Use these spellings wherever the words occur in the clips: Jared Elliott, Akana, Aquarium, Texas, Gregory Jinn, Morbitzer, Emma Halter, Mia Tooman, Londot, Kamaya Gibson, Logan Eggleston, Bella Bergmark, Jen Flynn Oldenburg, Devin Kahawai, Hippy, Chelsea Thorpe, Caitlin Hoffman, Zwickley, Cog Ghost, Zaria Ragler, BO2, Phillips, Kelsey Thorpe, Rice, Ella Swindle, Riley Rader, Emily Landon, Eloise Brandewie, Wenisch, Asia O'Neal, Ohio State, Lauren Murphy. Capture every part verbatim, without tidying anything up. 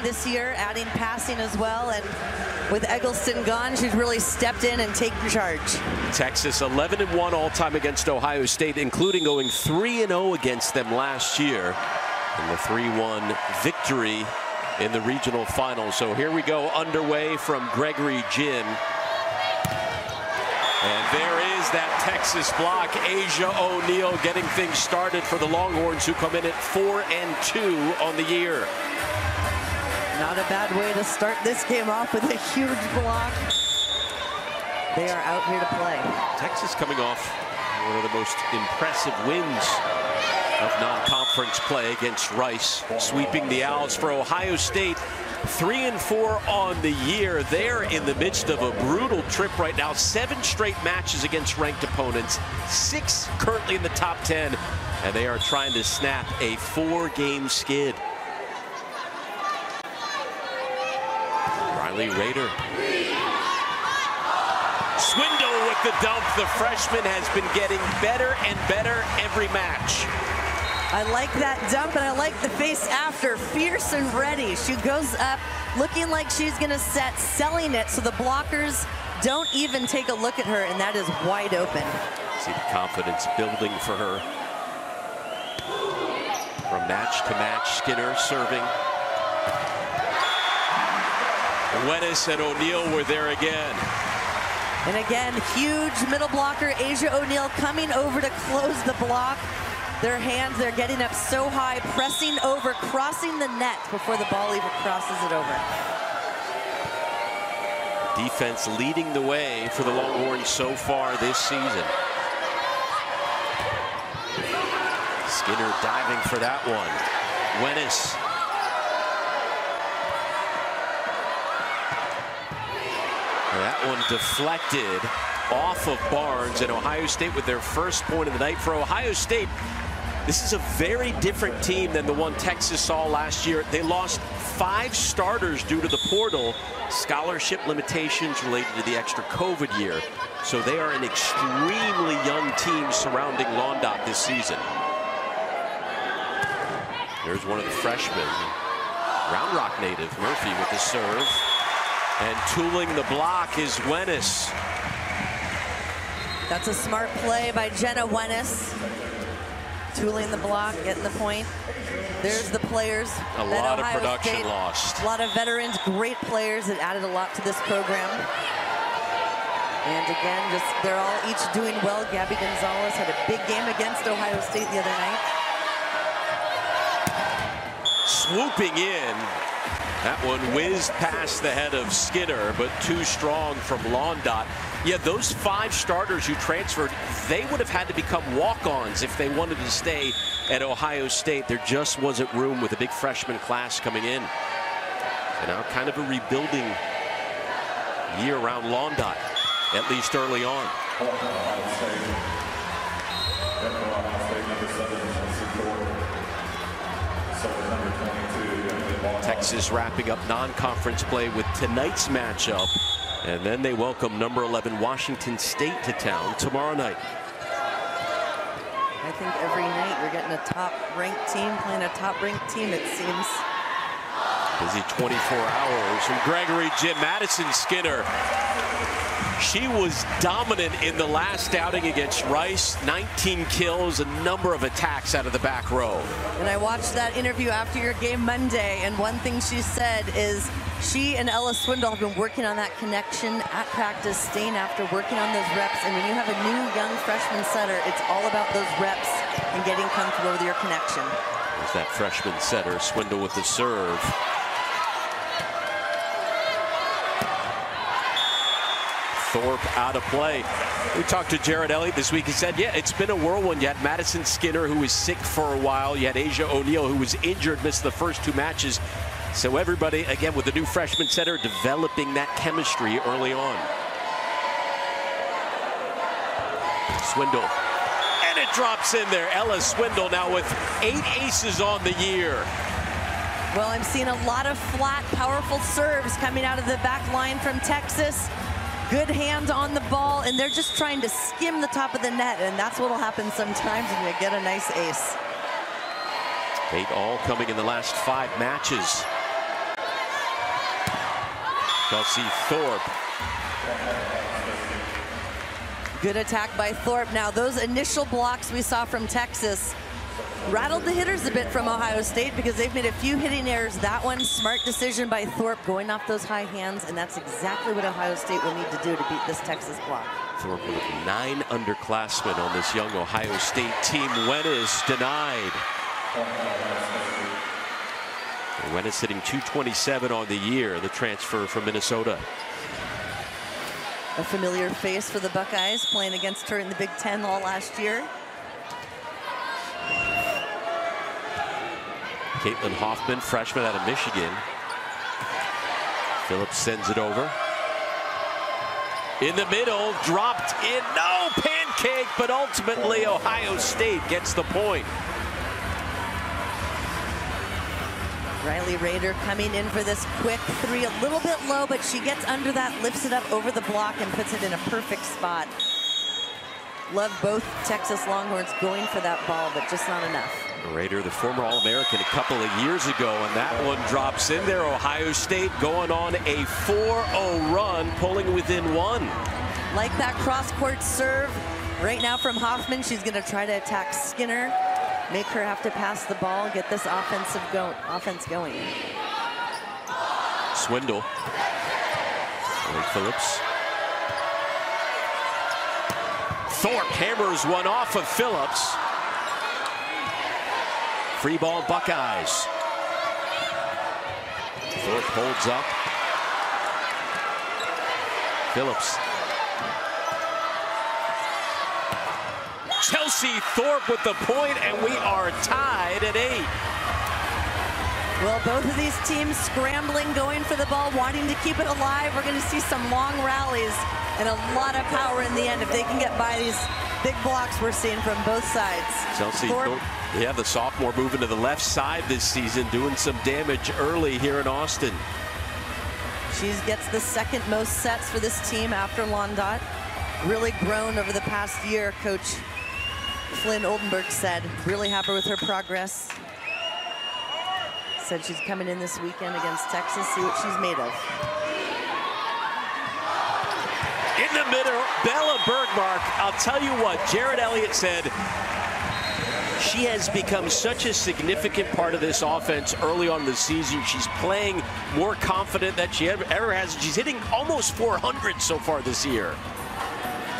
down this year, adding passing as well, and with Eggleston gone, she's really stepped in and taken charge. Texas eleven and one all-time against Ohio State, including going three and oh against them last year, and the three one victory in the regional final. So here we go, underway from Gregory Jinn. And there is that Texas block. Asia O'Neal getting things started for the Longhorns, who come in at four and two on the year. Not a bad way to start this game off, with a huge block. They are out here to play. Texas coming off one of the most impressive wins of non-conference play against Rice, sweeping the Owls. For Ohio State, three and four on the year. They're in the midst of a brutal trip right now. Seven straight matches against ranked opponents, six currently in the top ten, and they are trying to snap a four-game skid. Riley Rader. Swindle with the dump. The freshman has been getting better and better every match. I like that dump, and I like the face after. Fierce and ready. She goes up looking like she's going to set, selling it so the blockers don't even take a look at her, and that is wide open. See the confidence building for her. From match to match, Skinner serving. Wenisch and O'Neal were there again. And again, huge middle blocker, Asia O'Neal, coming over to close the block. Their hands, they're getting up so high, pressing over, crossing the net before the ball even crosses it over. Defense leading the way for the Longhorns so far this season. Skinner diving for that one. Wenisch. That one deflected off of Barnes, and Ohio State with their first point of the night. For Ohio State, this is a very different team than the one Texas saw last year. They lost five starters due to the portal, scholarship limitations related to the extra COVID year. So they are an extremely young team surrounding Londot this season. There's one of the freshmen, Round Rock native Murphy, with the serve. And tooling the block is Wenisch. That's a smart play by Jenna Wenisch. Tooling the block, getting the point. There's the players. A lot of production lost. A lot of veterans, great players that added a lot to this program. And again, just they're all each doing well. Gabby Gonzalez had a big game against Ohio State the other night. Swooping in. That one whizzed past the head of Skinner, but too strong from Londot. Yeah, those five starters who transferred, they would have had to become walk-ons if they wanted to stay at Ohio State. There just wasn't room with a big freshman class coming in. So now kind of a rebuilding year around Londot, at least early on. Texas wrapping up non-conference play with tonight's matchup, and then they welcome number eleven Washington State to town tomorrow night. I think every night we're getting a top-ranked team playing a top-ranked team, it seems. Busy twenty-four hours from Gregory Jinn. Madison Skinner. She was dominant in the last outing against Rice. nineteen kills, a number of attacks out of the back row. And I watched that interview after your game Monday, and one thing she said is she and Ella Swindle have been working on that connection at practice, staying after, working on those reps. And when you have a new young freshman setter, it's all about those reps and getting comfortable with your connection. There's that freshman setter, Swindle with the serve. Thorpe out of play. We talked to Jared Elliott this week. He said, yeah, it's been a whirlwind. You had Madison Skinner, who was sick for a while. You had Asia O'Neal, who was injured, missed the first two matches. So everybody, again, with the new freshman center, developing that chemistry early on. Swindle. And it drops in there. Ella Swindle now with eight aces on the year. Well, I'm seeing a lot of flat, powerful serves coming out of the back line from Texas. Good hand on the ball, and they're just trying to skim the top of the net, and that's what will happen sometimes when you get a nice ace. Eight all coming in the last five matches. Kelsey Thorpe. Good attack by Thorpe. Now those initial blocks we saw from Texas rattled the hitters a bit from Ohio State because they've made a few hitting errors. That one, smart decision by Thorpe, going off those high hands, and that's exactly what Ohio State will need to do to beat this Texas block. Thorpe with nine underclassmen on this young Ohio State team. Wenisch denied. Wenisch hitting two twenty-seven on the year, the transfer from Minnesota. A familiar face for the Buckeyes, playing against her in the Big Ten all last year. Caitlin Hoffman, freshman out of Michigan. Phillips sends it over. In the middle, dropped in, no pancake, but ultimately Ohio State gets the point. Riley Rader coming in for this quick three, a little bit low, but she gets under that, lifts it up over the block, and puts it in a perfect spot. Love both Texas Longhorns going for that ball, but just not enough. Rader, the former All-American a couple of years ago, and that one drops in there. Ohio State going on a four oh run, pulling within one. Like that cross-court serve right now from Hoffman. She's going to try to attack Skinner, make her have to pass the ball, get this offensive go offense going. Swindle. Ray Phillips. Thorpe hammers one off of Phillips. Free ball, Buckeyes. Thorpe holds up. Phillips. Chelsea Thorpe with the point, and we are tied at eight. Well, both of these teams scrambling, going for the ball, wanting to keep it alive. We're going to see some long rallies and a lot of power in the end if they can get by these big blocks we're seeing from both sides. Chelsea Thorpe. Thorpe. Yeah, the sophomore moving to the left side this season, doing some damage early here in Austin. She gets the second most sets for this team after Londot. Really grown over the past year, Coach Flynn Oldenburg said. Really happy with her progress. Said she's coming in this weekend against Texas, see what she's made of. In the middle, Bella Bergmark. I'll tell you what, Jared Elliott said, she has become such a significant part of this offense early on the season. She's playing more confident than she ever has. She's hitting almost four hundred so far this year.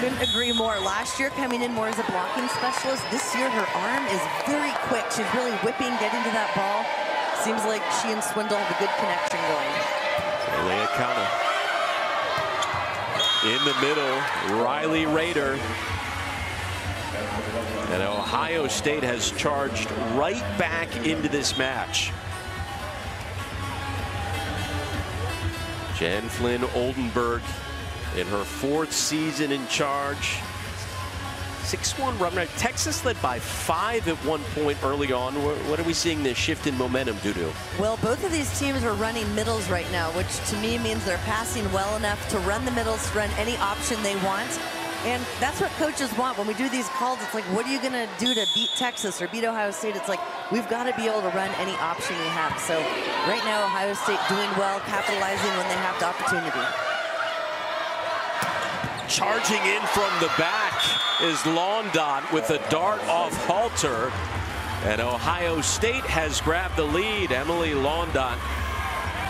Couldn't agree more. Last year, coming in more as a blocking specialist. This year, her arm is very quick. She's really whipping, getting to that ball. Seems like she and Swindle have a good connection going. Akana. In the middle, Riley Rader. And Ohio State has charged right back into this match. Jen Flynn Oldenburg in her fourth season in charge. six one run. Now, Texas led by five at one point early on. What are we seeing this shift in momentum due to? Well, both of these teams are running middles right now, which to me means they're passing well enough to run the middles, to run any option they want. And that's what coaches want. When we do these calls, it's like, what are you going to do to beat Texas or beat Ohio State? It's like, we've got to be able to run any option we have. So right now, Ohio State doing well, capitalizing when they have the opportunity. Charging in from the back is Londot with a dart off Halter. And Ohio State has grabbed the lead. Emily Londot,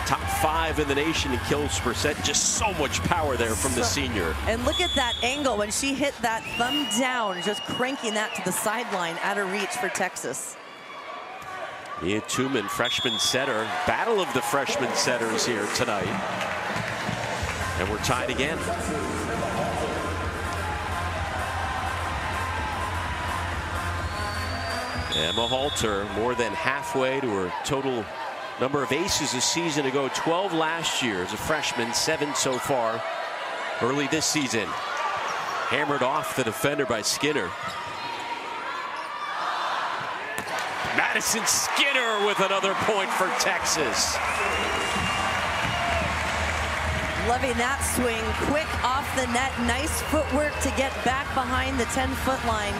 top five in the nation in kills percent. Just so much power there from so, the senior. And look at that angle when she hit that thumb down, just cranking that to the sideline, out of reach for Texas. Mia Tooman, freshman setter. Battle of the freshman setters here tonight. And we're tied again. Emma Halter, more than halfway to her total number of aces a season ago, twelve last year as a freshman, seven so far early this season. Hammered off the defender by Skinner. Madison Skinner with another point for Texas. Loving that swing, quick off the net, nice footwork to get back behind the ten-foot line.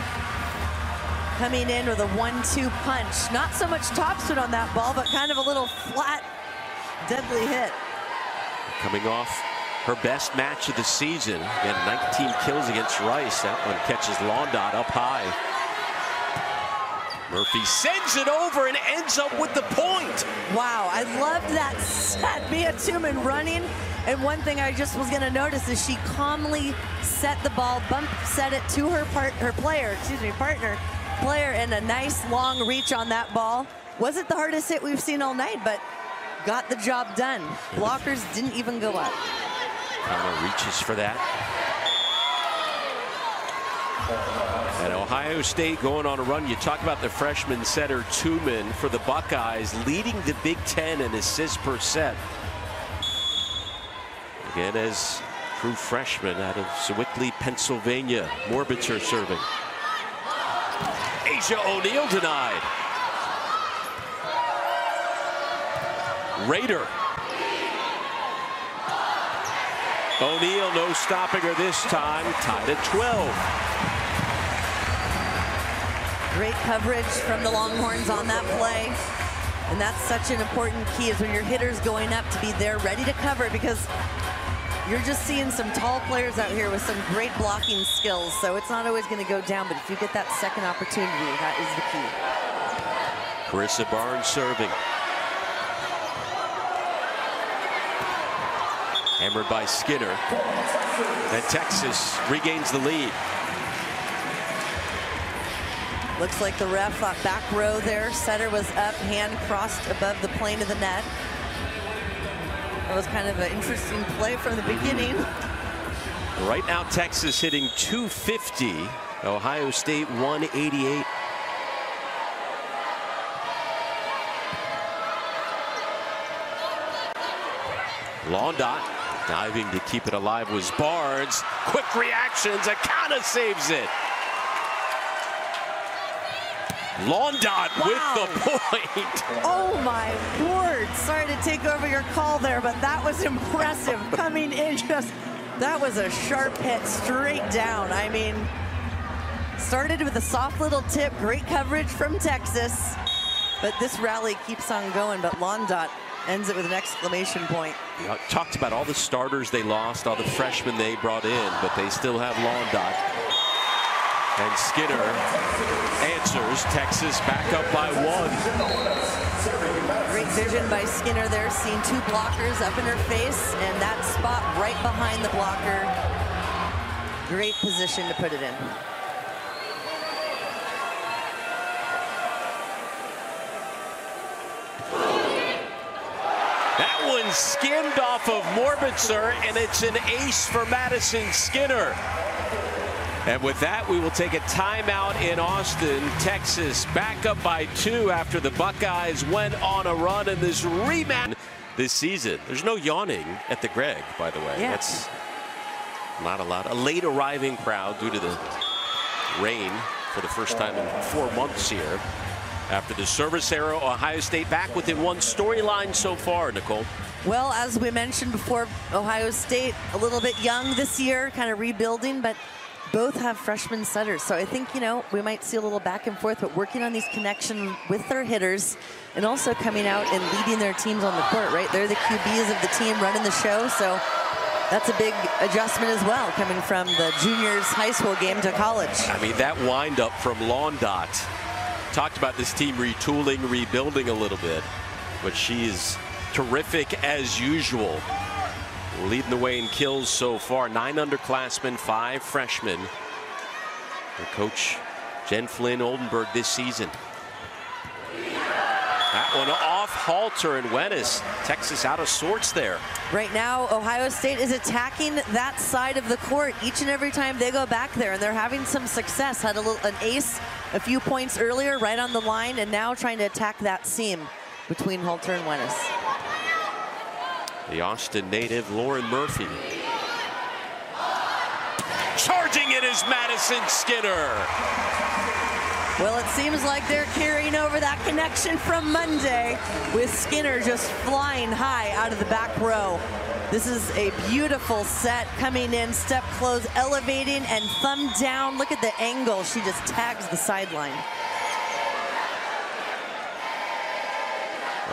Coming in with a one two punch. Not so much topspin on that ball, but kind of a little flat, deadly hit. coming off her best match of the season. Again, nineteen kills against Rice. That one catches Londot up high. Murphy sends it over and ends up with the point. Wow, I loved that set. Mia Tooman running. And one thing I just was going to notice is she calmly set the ball, bump set it to her part, her player, excuse me, partner, player, and a nice long reach on that ball. Wasn't the hardest hit we've seen all night, but got the job done. Blockers didn't even go up. Akana reaches for that. And Ohio State going on a run. You talk about the freshman setter Tooman for the Buckeyes, leading the Big Ten in assists per set. Again, as true freshman out of Zwickley, Pennsylvania. Morbitzer serving. Asia O'Neal denied. Rader. O'Neal, no stopping her this time. Tied at twelve. Great coverage from the Longhorns on that play. And that's such an important key, is when your hitter's going up to be there ready to cover, because you're just seeing some tall players out here with some great blocking skills. So it's not always going to go down, but if you get that second opportunity, that is the key. Carissa Barnes serving. Hammered by Skinner. And Texas regains the lead. Looks like the ref thought back row there. Setter was up, hand crossed above the plane of the net. That was kind of an interesting play from the beginning. Right now, Texas hitting two fifty. Ohio State one eighty-eight. Londot diving to keep it alive was Barnes. Quick reactions. Akana saves it. Londot wow. with the point. Oh my word. Sorry to take over your call there, but that was impressive. Coming in, just, that was a sharp hit straight down. I mean, started with a soft little tip, great coverage from Texas, but this rally keeps on going. But Londot ends it with an exclamation point. You know, talked about all the starters they lost, all the freshmen they brought in, but they still have Londot. And Skinner answers. Texas back up by one. Great vision by Skinner there, seeing two blockers up in her face, and that spot right behind the blocker. Great position to put it in. That one skimmed off of Morbitzer, and it's an ace for Madison Skinner. And with that, we will take a timeout in Austin, Texas. Back up by two after the Buckeyes went on a run in this rematch this season. There's no yawning at the Greg, by the way. Yeah. That's not allowed. A late arriving crowd due to the rain for the first time in four months here. After the service error, Ohio State back within one storyline so far, Nicole. Well, as we mentioned before, Ohio State a little bit young this year, kind of rebuilding, but both have freshman setters. So I think, you know, we might see a little back and forth, but working on these connections with their hitters and also coming out and leading their teams on the court, right? They're the Q Bs of the team running the show. So that's a big adjustment as well, coming from the juniors high school game to college. I mean, that windup from Londot. Talked about this team retooling, rebuilding a little bit, but she is terrific as usual. Leading the way in kills so far. Nine underclassmen, five freshmen. Their coach, Jen Flynn Oldenburg, this season. That one off Halter and Wenisch. Texas out of sorts there. Right now, Ohio State is attacking that side of the court each and every time they go back there, and they're having some success. Had a little, an ace a few points earlier right on the line, and now trying to attack that seam between Halter and Wenisch. The Austin native, Lauren Murphy. Charging it is Madison Skinner. Well, it seems like they're carrying over that connection from Monday, with Skinner just flying high out of the back row. This is a beautiful set, coming in, step close, elevating, and thumb down. Look at the angle. She just tags the sideline.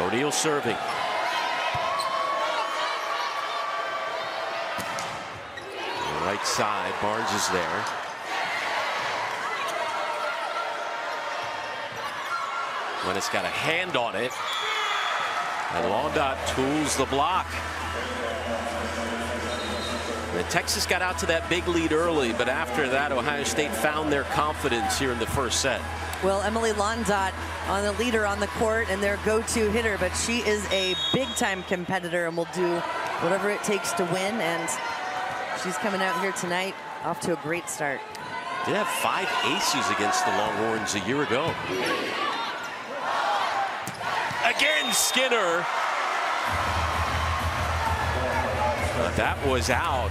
O'Neal serving. right side. Barnes is there. When it's got a hand on it. And Londot tools the block. And Texas got out to that big lead early, but after that, Ohio State found their confidence here in the first set. Well, Emily Landon on the leader on the court and their go-to hitter, but she is a big-time competitor and will do whatever it takes to win, and she's coming out here tonight off to a great start. Did have five aces against the Longhorns a year ago. Again, Skinner. But that was out.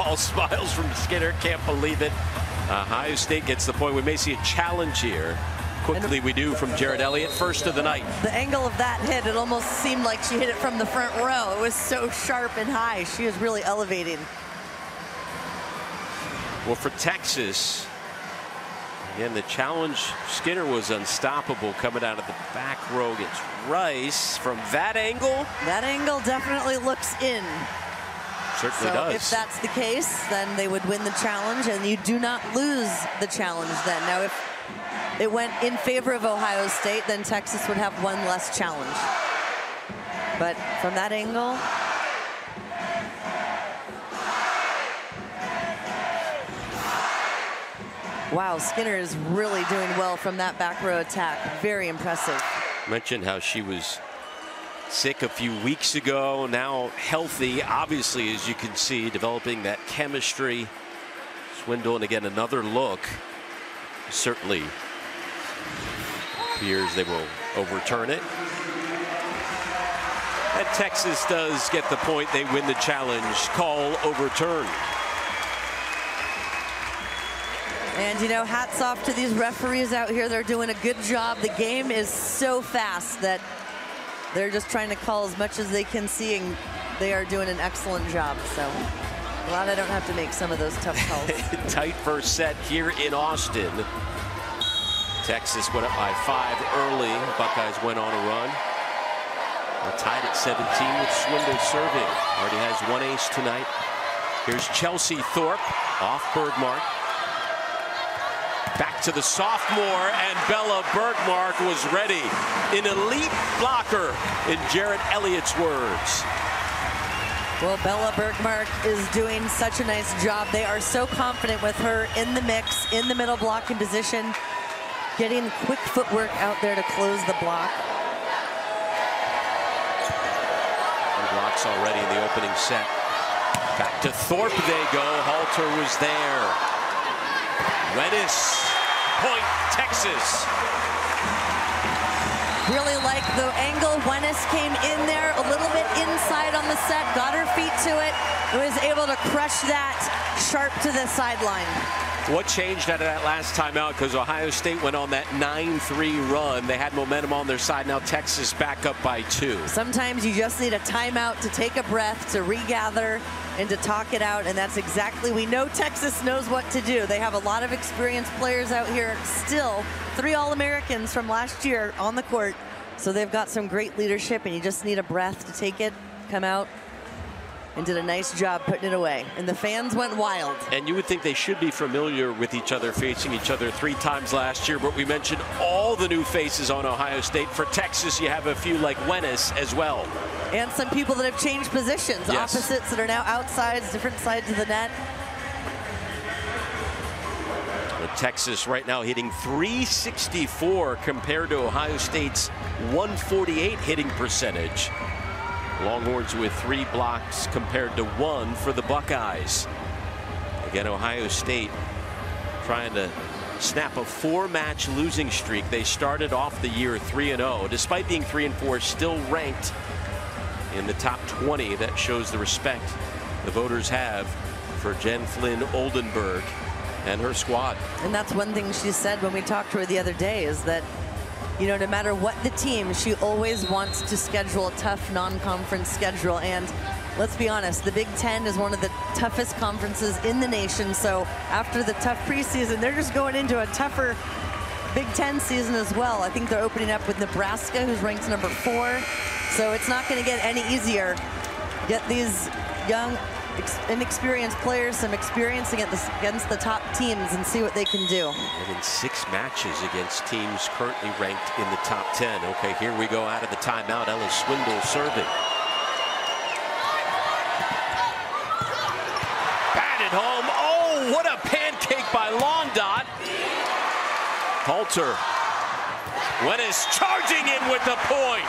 All smiles from Skinner. Can't believe it. Ohio State gets the point. We may see a challenge here. Quickly we do from Jared Elliott, first of the night. The angle of that hit, it almost seemed like she hit it from the front row. It was so sharp and high. She is really elevating. Well, for Texas, again, the challenge, Skinner was unstoppable coming out of the back row against Rice. From that angle? That angle definitely looks in. Certainly so does. If that's the case, then they would win the challenge, and you do not lose the challenge then. Now, if it went in favor of Ohio State, then Texas would have one less challenge. But from that angle. Wow, Skinner is really doing well from that back row attack. Very impressive. Mentioned how she was sick a few weeks ago, now healthy, obviously, as you can see, developing that chemistry. Swindle, and again, another look. Certainly appears they will overturn it. And Texas does get the point. They win the challenge. Call overturned. And, you know, hats off to these referees out here. They're doing a good job. The game is so fast that they're just trying to call as much as they can see, and they are doing an excellent job. So glad I don't have to make some of those tough calls. Tight first set here in Austin. Texas went up by five early. Buckeyes went on a run. They're tied at seventeen with Swindle serving. Already has one ace tonight. Here's Chelsea Thorpe off Bergmark. Back to the sophomore, and Bella Bergmark was ready. An elite blocker, in Jared Elliott's words. Well, Bella Bergmark is doing such a nice job. They are so confident with her in the mix, in the middle blocking position, getting quick footwork out there to close the block. Two blocks already in the opening set. Back to Thorpe they go. Halter was there. Wenisch, point Texas. Really like the angle. Wenisch came in there a little bit inside on the set, got her feet to it, and was able to crush that sharp to the sideline. What changed out of that last timeout? Because Ohio State went on that nine three run. They had momentum on their side. Now Texas back up by two. Sometimes you just need a timeout to take a breath, to regather, and to talk it out, and that's exactly, we know Texas knows what to do. They have a lot of experienced players out here still, three All-Americans from last year on the court, so they've got some great leadership, and you just need a breath to take it, come out, and did a nice job putting it away. And the fans went wild. And you would think they should be familiar with each other, facing each other three times last year, but we mentioned all the new faces on Ohio State. For Texas, you have a few like Wenisch as well. And some people that have changed positions, yes. Opposites that are now outsides, different sides of the net. But Texas right now hitting three sixty-four compared to Ohio State's one forty-eight hitting percentage. Longhorns with three blocks compared to one for the Buckeyes. Again, Ohio State trying to snap a four-match losing streak. They started off the year three and oh. Despite being three and four, still ranked in the top twenty. That shows the respect the voters have for Jen Flynn Oldenburg and her squad. And that's one thing she said when we talked to her the other day, is that, you know, no matter what the team, she always wants to schedule a tough non-conference schedule. And let's be honest, the Big Ten is one of the toughest conferences in the nation. So after the tough preseason, they're just going into a tougher Big Ten season as well. I think they're opening up with Nebraska, who's ranked number four. So it's not going to get any easier. Yet these young ex inexperienced players some experience against the, against the top teams and see what they can do. And in six matches against teams currently ranked in the top ten. Okay, here we go out of the timeout. Ella Swindle serving. Batted home. Oh, what a pancake by Londot. Halter. Wenisch charging in with the point.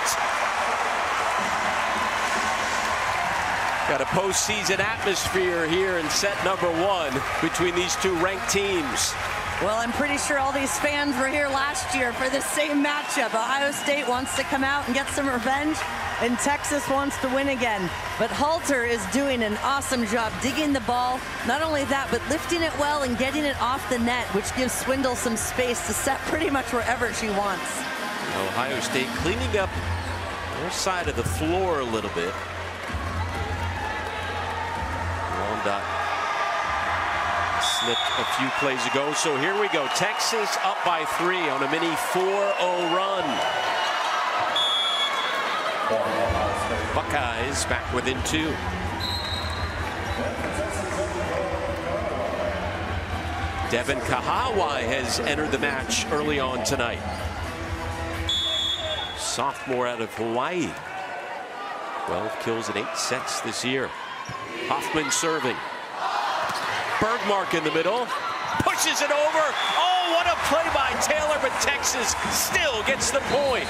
Got a postseason atmosphere here in set number one between these two ranked teams. Well, I'm pretty sure all these fans were here last year for this same matchup. Ohio State wants to come out and get some revenge, and Texas wants to win again. But Halter is doing an awesome job digging the ball. Not only that, but lifting it well and getting it off the net, which gives Swindle some space to set pretty much wherever she wants. Ohio State cleaning up their side of the floor a little bit. Slipped a few plays ago. So here we go. Texas up by three on a mini four oh run. Buckeyes back within two. Devin Kahawai has entered the match early on tonight. Sophomore out of Hawaii. twelve kills and eight sets this year. Hoffman serving. Bergmark in the middle. Pushes it over. Oh, what a play by Taylor, but Texas still gets the point.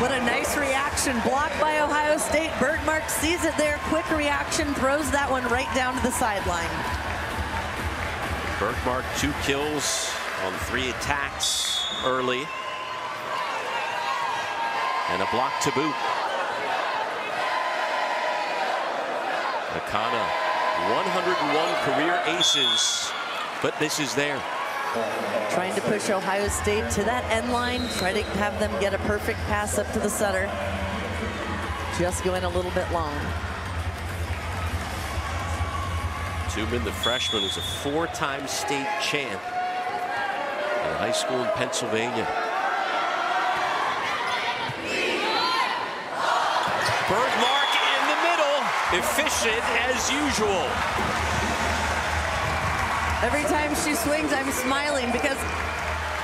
What a nice reaction. Blocked by Ohio State. Bergmark sees it there. Quick reaction. Throws that one right down to the sideline. Bergmark, two kills on three attacks early. And a block to boot. Akana, one hundred and one career aces, but this is there. Trying to push Ohio State to that end line, try to have them get a perfect pass up to the setter. Just going a little bit long. Tooman, the freshman, is a four-time state champ at high school in Pennsylvania. Bergmark. Efficient as usual. Every time she swings, I'm smiling, because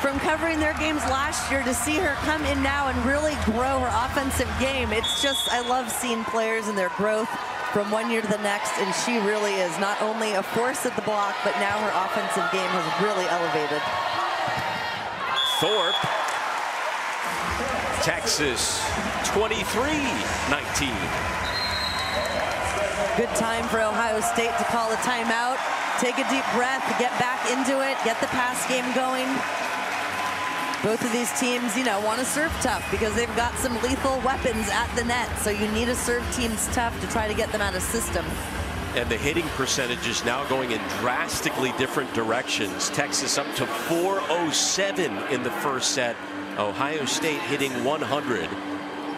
from covering their games last year to see her come in now and really grow her offensive game, it's just, I love seeing players and their growth from one year to the next, and she really is not only a force at the block, but now her offensive game has really elevated. Thorpe, Texas, twenty-three nineteen. Good time for Ohio State to call a timeout, take a deep breath, get back into it, get the pass game going. Both of these teams, you know, want to serve tough because they've got some lethal weapons at the net. So you need to serve teams tough to try to get them out of system. And the hitting percentage is now going in drastically different directions. Texas up to four oh seven in the first set. Ohio State hitting one hundred.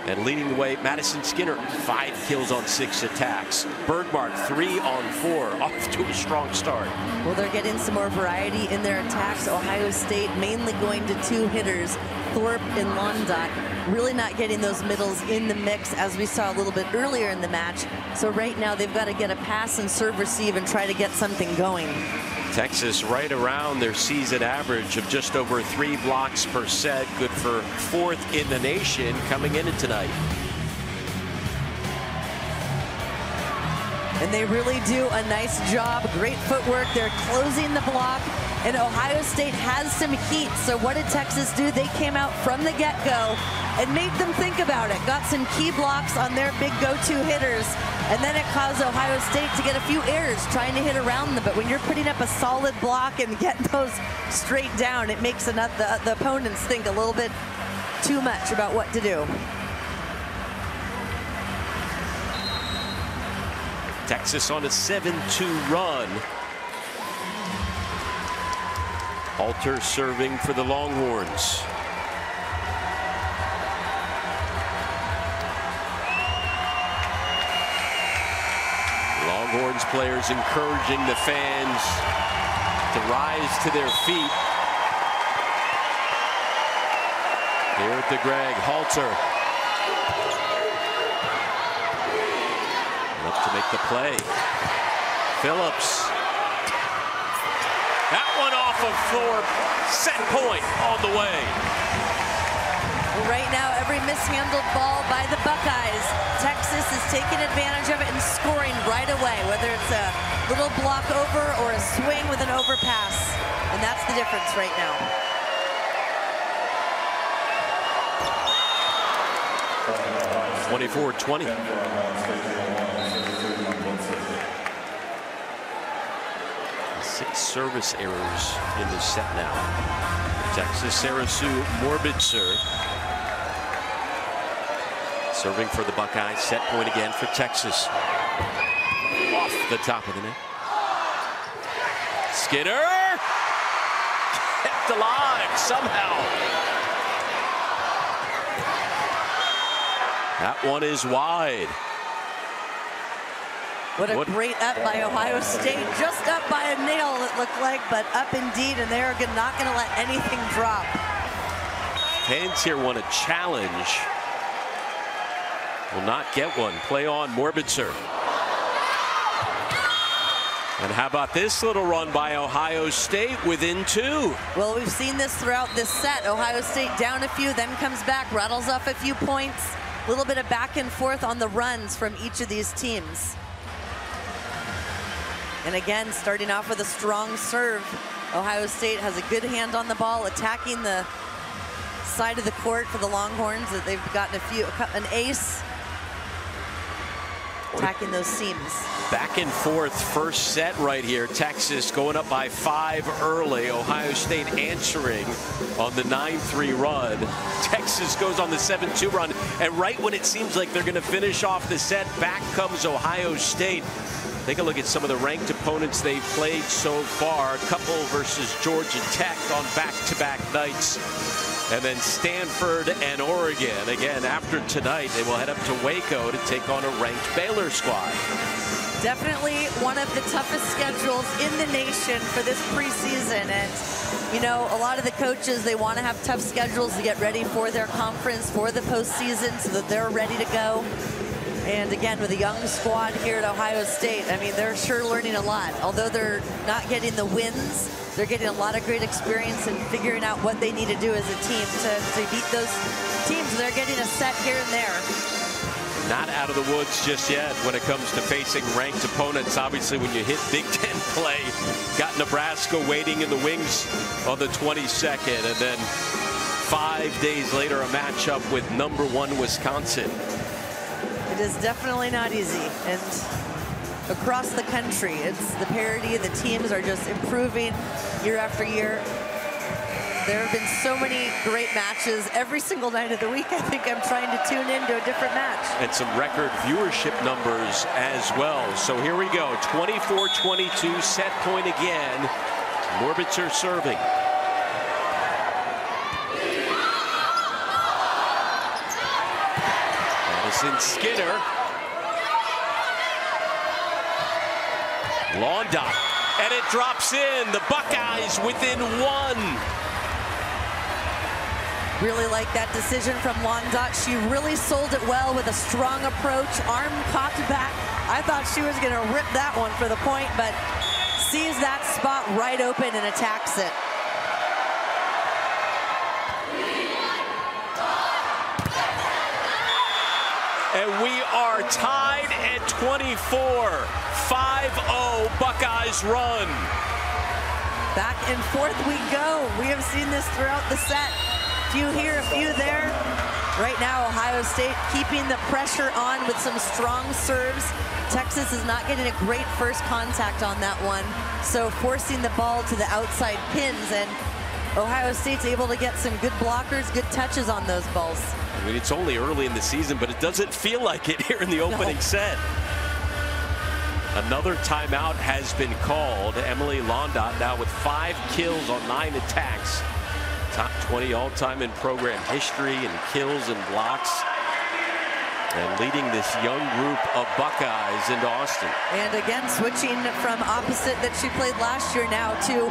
And leading the way, Madison Skinner, five kills on six attacks. Bergmark, three on four, off to a strong start. Well, they're getting some more variety in their attacks. Ohio State mainly going to two hitters, Thorpe and Londot, really not getting those middles in the mix as we saw a little bit earlier in the match. So right now they've got to get a pass and serve receive and try to get something going. Texas right around their season average of just over three blocks per set. Good for fourth in the nation coming into tonight. And they really do a nice job. Great footwork. They're closing the block. And Ohio State has some heat. So what did Texas do? They came out from the get-go and made them think about it. Got some key blocks on their big go-to hitters. And then it caused Ohio State to get a few errors trying to hit around them. But when you're putting up a solid block and get those straight down, it makes enough the, the opponents think a little bit too much about what to do. Texas on a seven two run. Halter serving for the Longhorns. Longhorns players encouraging the fans to rise to their feet. Here at the Greg, Halter. To make the play. Phillips. That one off of Thorpe. Set point on the way. Right now, every mishandled ball by the Buckeyes, Texas is taking advantage of it and scoring right away, whether it's a little block over or a swing with an overpass. And that's the difference right now. twenty-four twenty. Six service errors in the set now. Texas Sarah Sue Morbitzer serving for the Buckeyes. Set point again for Texas. Off the top of the net. Skinner kept alive somehow. That one is wide. What a what? great up by Ohio State. Just up by a nail, it looked like, but up indeed, and they're not going to let anything drop. Fans here want a challenge. Will not get one. Play on, Morbitzer. And how about this little run by Ohio State within two? Well, we've seen this throughout this set. Ohio State down a few, then comes back, rattles off a few points. A little bit of back and forth on the runs from each of these teams. And again, starting off with a strong serve. Ohio State has a good hand on the ball, attacking the side of the court for the Longhorns. That they've gotten a few, an ace, attacking those seams. Back and forth first set right here. Texas going up by five early. Ohio State answering on the nine three run. Texas goes on the seven two run, and right when it seems like they're going to finish off the set, back comes Ohio State. Take a look at some of the ranked opponents they've played so far. A couple versus Georgia Tech on back-to-back nights, and then Stanford and Oregon. Again, after tonight, they will head up to Waco to take on a ranked Baylor squad. Definitely one of the toughest schedules in the nation for this preseason. And, you know, a lot of the coaches, they want to have tough schedules to get ready for their conference, for the postseason, so that they're ready to go. And again, with a young squad here at Ohio State, I mean, they're sure learning a lot. Although they're not getting the wins, they're getting a lot of great experience and figuring out what they need to do as a team to, to beat those teams. They're getting a set here and there. Not out of the woods just yet when it comes to facing ranked opponents. Obviously, when you hit Big Ten play, got Nebraska waiting in the wings on the twenty-second. And then five days later, a matchup with number one Wisconsin. It is definitely not easy. And across the country, it's the parity. The teams are just improving year after year. There have been so many great matches every single night of the week. I think I'm trying to tune into a different match. And some record viewership numbers as well. So here we go. twenty-four twenty-two, set point again. Morbitzer serving. Madison Skinner. Londot. And it drops in. The Buckeyes within one. Really like that decision from Londot. She really sold it well with a strong approach, arm popped back. I thought she was going to rip that one for the point, but sees that spot right open and attacks it. And we are tied at twenty-four. five oh Buckeyes run. Back and forth we go. We have seen this throughout the set. Few here, a few there. Right now, Ohio State keeping the pressure on with some strong serves. Texas is not getting a great first contact on that one, so forcing the ball to the outside pins, and Ohio State's able to get some good blockers, good touches on those balls. I mean, it's only early in the season, but it doesn't feel like it here in the opening no. set. Another timeout has been called. Emily Landon now with five kills on nine attacks. Top twenty all-time in program history in kills and blocks, and leading this young group of Buckeyes into Austin. And again, switching from opposite that she played last year now to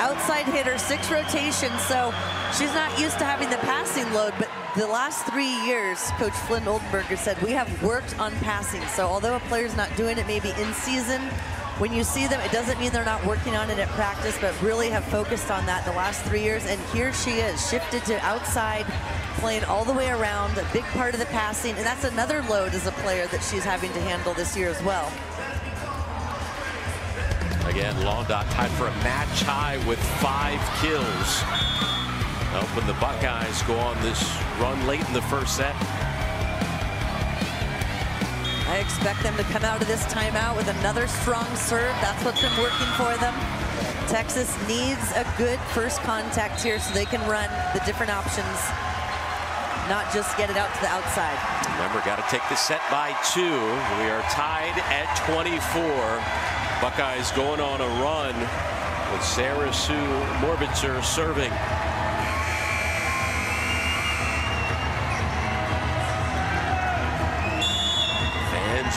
outside hitter, six rotation. So she's not used to having the passing load, but the last three years, Coach Flynn Oldenburg said, we have worked on passing. So although a player's not doing it maybe in season, when you see them, it doesn't mean they're not working on it at practice, but really have focused on that the last three years. And here she is, shifted to outside, playing all the way around, a big part of the passing. And that's another load as a player that she's having to handle this year as well. Again, Londot tied for a match high with five kills, helping the Buckeyes go on this run late in the first set. I expect them to come out of this timeout with another strong serve. That's what's been working for them. Texas needs a good first contact here so they can run the different options, not just get it out to the outside. Remember, got to take the set by two. We are tied at twenty-four. Buckeyes going on a run with Sarah Sue Morbitzer serving.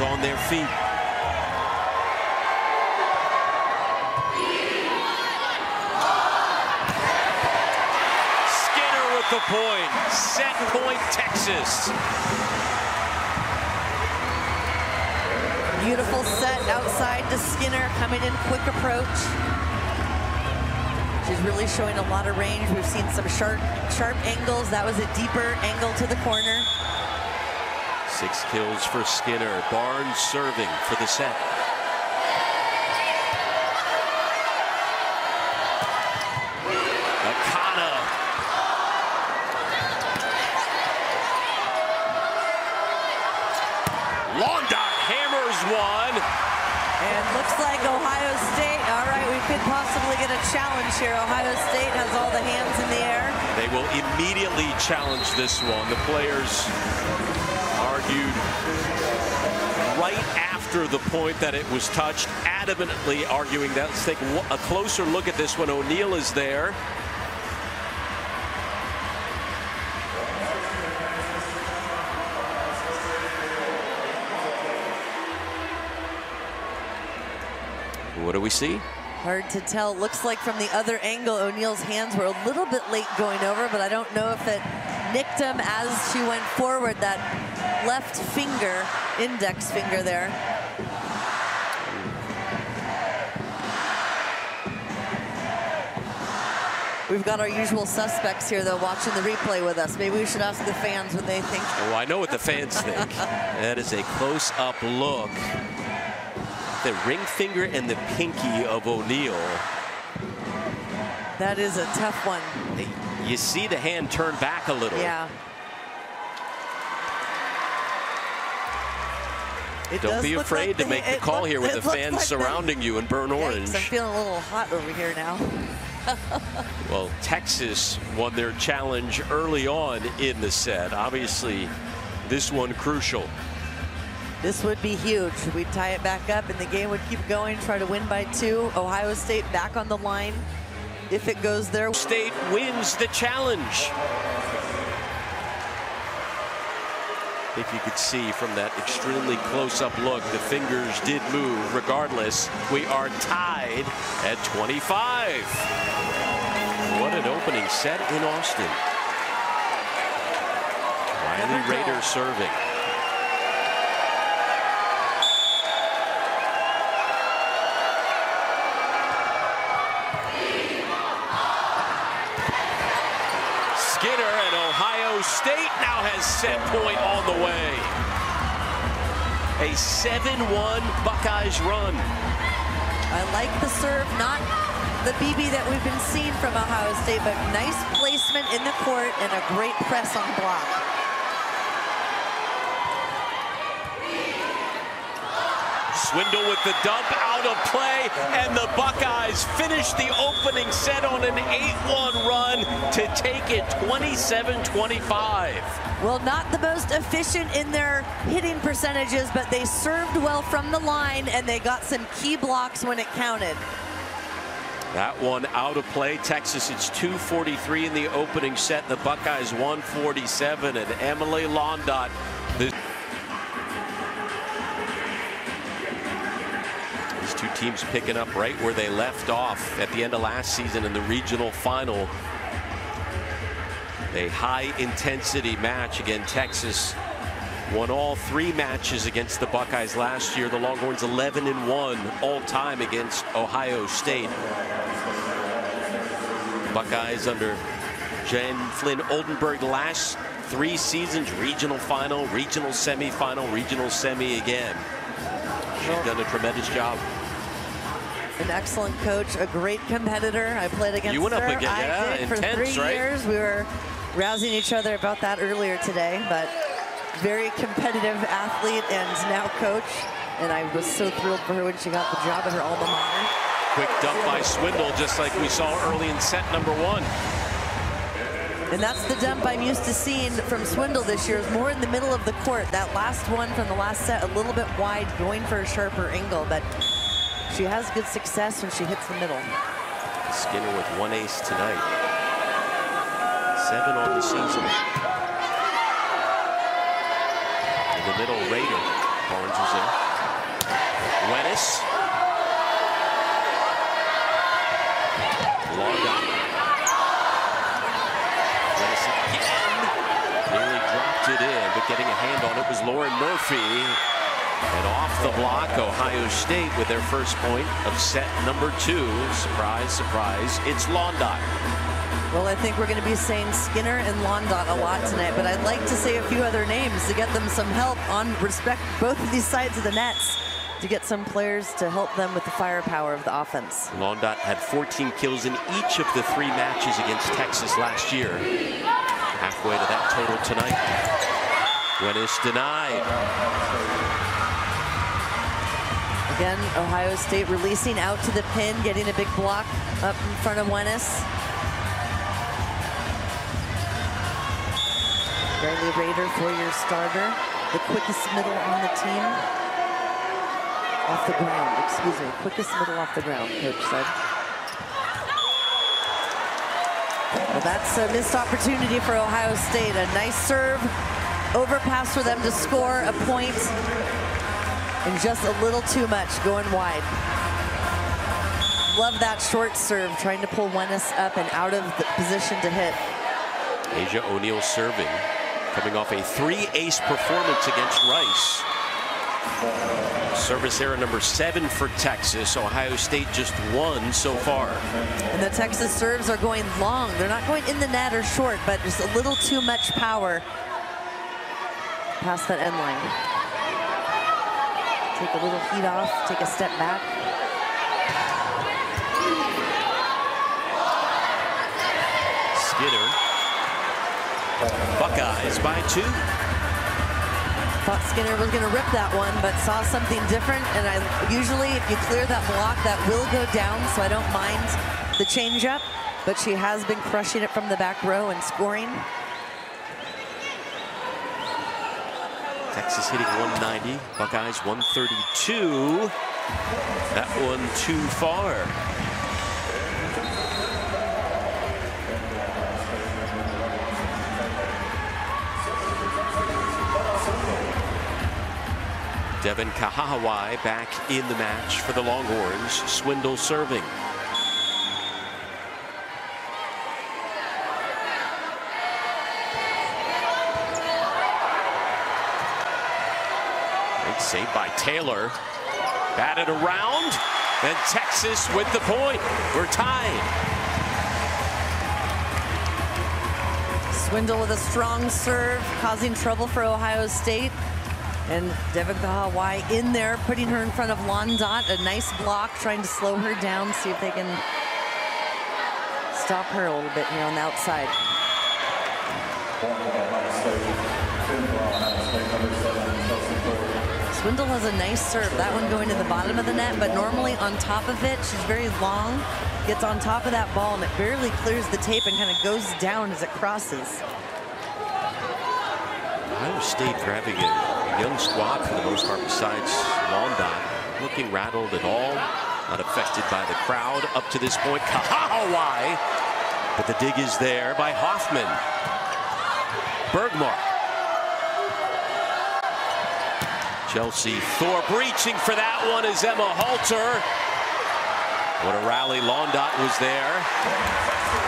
On their feet. Skinner with the point. Set point, Texas. Beautiful set outside to Skinner, coming in quick approach. She's really showing a lot of range. We've seen some sharp, sharp angles. That was a deeper angle to the corner. Six kills for Skinner. Barnes serving for the set. Akana. Londot hammers one. And looks like Ohio State, all right, we could possibly get a challenge here. Ohio State has all the hands in the air. They will immediately challenge this one. The players argued right after the point that it was touched, adamantly arguing that. Let's take a closer look at this when O'Neal is there. What do we see? Hard to tell. Looks like from the other angle, O'Neal's hands were a little bit late going over, but I don't know if it nicked him as she went forward, that left finger, index finger there. We've got our usual suspects here, though, watching the replay with us. Maybe we should ask the fans what they think. Oh, I know what the fans think. That is a close-up look. The ring finger and the pinky of O'Neal. That is a tough one. You see the hand turn back a little. Yeah. It Don't be afraid like to make the call look, here with the fans like surrounding you in burnt orange. I'm feeling a little hot over here now. Well, Texas won their challenge early on in the set. Obviously, this one crucial. This would be huge. We'd tie it back up and the game would keep going, try to win by two. Ohio State back on the line if it goes their way. State wins the challenge. I think you could see from that extremely close-up look, the fingers did move. Regardless, we are tied at twenty-five. What an opening set in Austin. Riley Rader serving. State now has set point on the way. A seven one Buckeyes run. I like the serve, not the B B that we've been seeing from Ohio State, but nice placement in the court and a great press on block. Swindle with the dump, out of play, and the Buckeyes finish the opening set on an eight one run to take it twenty-seven twenty-five. Well, not the most efficient in their hitting percentages, but they served well from the line, and they got some key blocks when it counted. That one out of play. Texas, it's two forty-three in the opening set. The Buckeyes one forty-seven, and Emily Landon. Two teams picking up right where they left off at the end of last season in the regional final. A high intensity match. Again, Texas Won all three matches against the Buckeyes last year. The Longhorns eleven and one all time against Ohio State. Buckeyes under Jen Flynn Oldenburg last three seasons, regional final, regional semifinal, regional semi again. She's done a tremendous job. An excellent coach, a great competitor. I played against you went her. Up again, yeah, I did for intense, three right? years. We were rousing each other about that earlier today, but very competitive athlete and now coach. And I was so thrilled for her when she got the job at her alma mater. Quick dump by Swindle, just like we saw early in set number one. And that's the dump I'm used to seeing from Swindle this year, is more in the middle of the court. That last one from the last set, a little bit wide, going for a sharper angle, but she has good success when she hits the middle. Skinner with one ace tonight. Seven on the season. In the middle, Rader. Barnes is in. Wenisch. Londot. Wenisch again. Nearly dropped it in, but getting a hand on it was Lauren Murphy. And off the block, Ohio State with their first point of set number two. Surprise, surprise, it's Londot. Well, I think we're going to be saying Skinner and Londot a lot tonight, but I'd like to say a few other names to get them some help on respect both of these sides of the nets, to get some players to help them with the firepower of the offense. Londot had fourteen kills in each of the three matches against Texas last year. Halfway to that total tonight. Wenisch denied. Again, Ohio State releasing out to the pin, getting a big block up in front of Wenisch. Riley Rader, four-year starter, the quickest middle on the team. Off the ground, excuse me, quickest middle off the ground, coach said. Well, that's a missed opportunity for Ohio State. A nice serve, overpass for them to score a point. And just a little too much going wide. Love that short serve, trying to pull Wenisch up and out of the position to hit. Asia O'Neal serving, coming off a three-ace performance against Rice. Service error number seven for Texas. Ohio State just one so far. And the Texas serves are going long. They're not going in the net or short, but just a little too much power past that end line. Take a little heat off, take a step back. Skinner. Buckeyes by two. Thought Skinner was going to rip that one, but saw something different. And I usually, if you clear that block, that will go down, so I don't mind the changeup. But she has been crushing it from the back row and scoring. Texas hitting one ninety, Buckeyes one thirty-two. That one too far. Devin Kahawai back in the match for the Longhorns. Swindle serving. Saved by Taylor. Batted around, and Texas with the point. We're tied. Swindle with a strong serve, causing trouble for Ohio State. And Devin Kahawai in there, putting her in front of Londot. A nice block, trying to slow her down, see if they can stop her a little bit here on the outside. Swindle has a nice serve. That one going to the bottom of the net, but normally on top of it, she's very long, gets on top of that ball, and it barely clears the tape and kind of goes down as it crosses. Ohio State grabbing a young squad for the most part, besides Londot, looking rattled at all, not affected by the crowd up to this point. Kahawai, but the dig is there by Hoffman. Bergmark. Chelsea Thorpe reaching for that one is Emma Halter. What a rally Londot was there.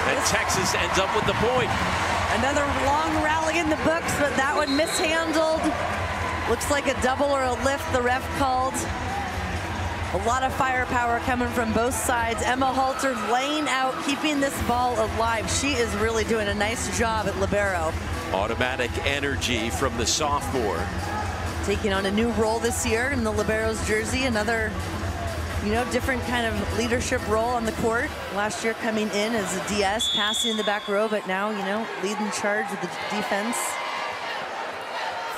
And Texas ends up with the point. Another long rally in the books, but that one mishandled. Looks like a double or a lift the ref called. A lot of firepower coming from both sides. Emma Halter laying out, keeping this ball alive. She is really doing a nice job at libero. Automatic energy from the sophomore. Taking on a new role this year in the libero's jersey. Another, you know, different kind of leadership role on the court. Last year coming in as a D S, passing in the back row, but now, you know, leading charge with the defense.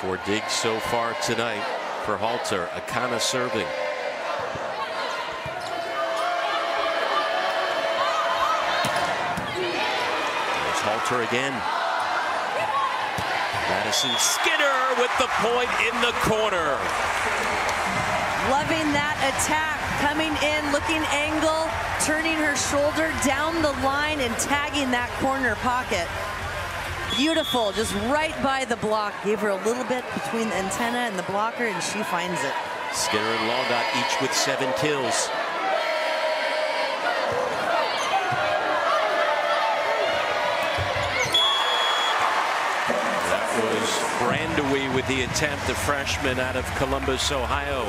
Four digs so far tonight for Halter. Akana serving. Halter again. Madison Skinner with the point in the corner. Loving that attack. Coming in, looking angle, turning her shoulder down the line and tagging that corner pocket. Beautiful, just right by the block. Gave her a little bit between the antenna and the blocker, and she finds it. Skinner and Londot each with seven kills. Brandewie with the attempt, the freshman out of Columbus, Ohio.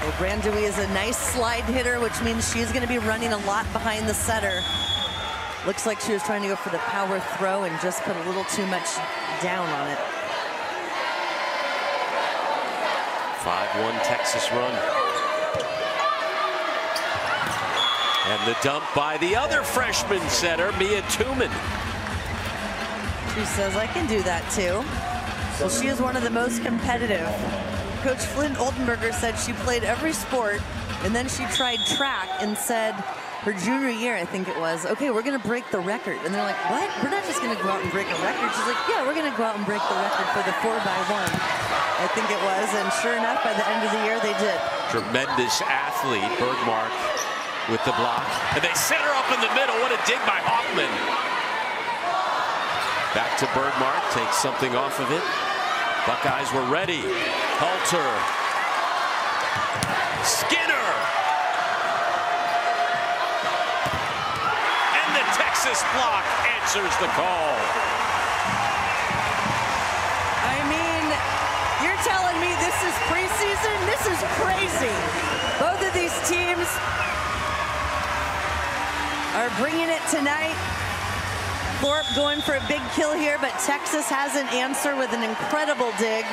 Well, Brandewie is a nice slide hitter, which means she's going to be running a lot behind the setter. Looks like she was trying to go for the power throw and just put a little too much down on it. five one Texas run. And the dump by the other freshman setter, Mia Tooman. She says, I can do that too. Well, she is one of the most competitive. Coach Flynn Oldenburger said she played every sport, and then she tried track and said her junior year, I think it was, okay, we're going to break the record. And they're like, what? We're not just going to go out and break a record. She's like, yeah, we're going to go out and break the record for the four by one, I think it was. And sure enough, by the end of the year, they did. Tremendous athlete, Bergmark with the block. And they set her up in the middle. What a dig by Hoffman. Back to Bergmark, takes something off of it. Buckeyes were ready. Halter. Skinner. And the Texas block answers the call. I mean, you're telling me this is preseason? This is crazy. Both of these teams are bringing it tonight. Thorpe going for a big kill here, but Texas has an answer with an incredible dig.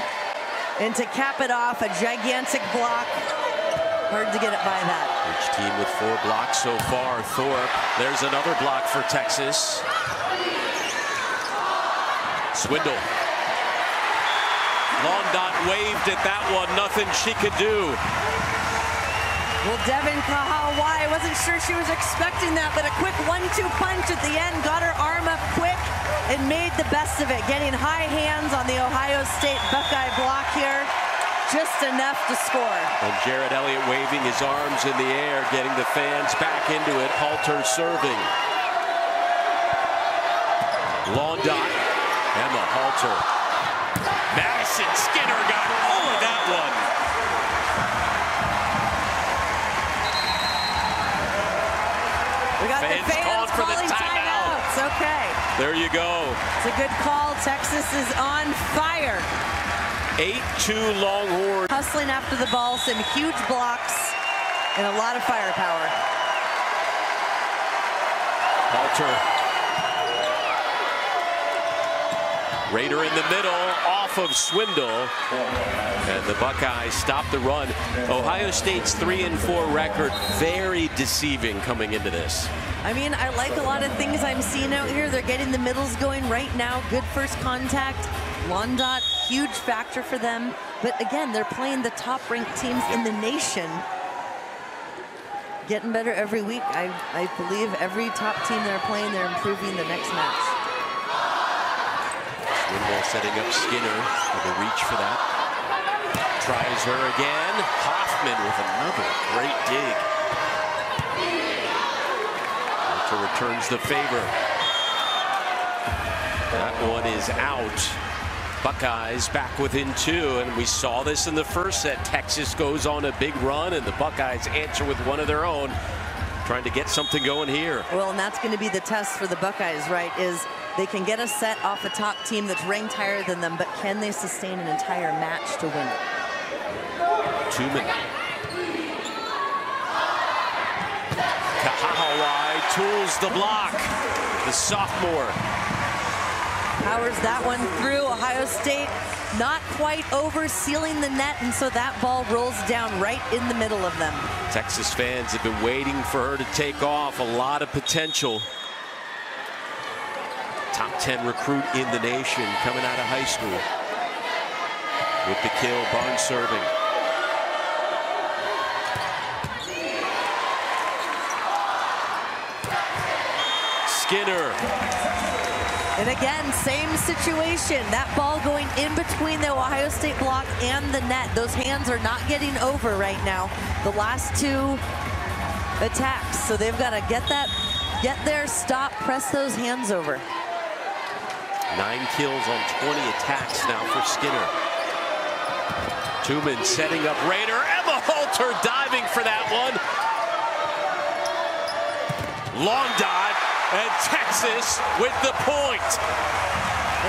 And to cap it off, a gigantic block. Hard to get it by that. Each team with four blocks so far. Thorpe, there's another block for Texas. Swindle. Londot waved at that one, nothing she could do. Well, Devin Kahawai, I wasn't sure she was expecting that, but a quick one two punch at the end, got her arm up quick and made the best of it, getting high hands on the Ohio State Buckeye block here, just enough to score. And Jared Elliott waving his arms in the air, getting the fans back into it. Halter serving. Londot, Emma Halter. Madison Skinner got all of that one. We got fans the fans for calling the timeout. timeouts. Okay. There you go. It's a good call. Texas is on fire. eight two Longhorn. Hustling after the ball. Some huge blocks and a lot of firepower. Halter. Rader in the middle, off of Swindle. And the Buckeyes stop the run. Ohio State's three and four record, very deceiving coming into this. I mean, I like a lot of things I'm seeing out here. They're getting the middles going right now. Good first contact. Londot, huge factor for them. But again, they're playing the top-ranked teams in the nation. Getting better every week. I, I believe every top team they're playing, they're improving the next match. Swindle setting up Skinner for the reach for that. Tries her again. Hoffman with another great dig. Halter returns the favor. That one is out. Buckeyes back within two, and we saw this in the first set. Texas goes on a big run, and the Buckeyes answer with one of their own. Trying to get something going here. Well, and that's going to be the test for the Buckeyes, right, is They can get a set off a top team that's ranked higher than them, but can they sustain an entire match to win it? Two minutes. Kahawai tools the block, the sophomore. Powers that one through. Ohio State not quite over, sealing the net, and so that ball rolls down right in the middle of them. Texas fans have been waiting for her to take off. A lot of potential. Top ten recruit in the nation coming out of high school. With the kill, Barnes serving. Skinner. And again, same situation. That ball going in between the Ohio State block and the net. Those hands are not getting over right now. The last two attacks. So they've got to get that, get there, stop, press those hands over. Nine kills on twenty attacks now for Skinner. Tooman setting up Rader. Emma Halter diving for that one. Londot, and Texas with the point.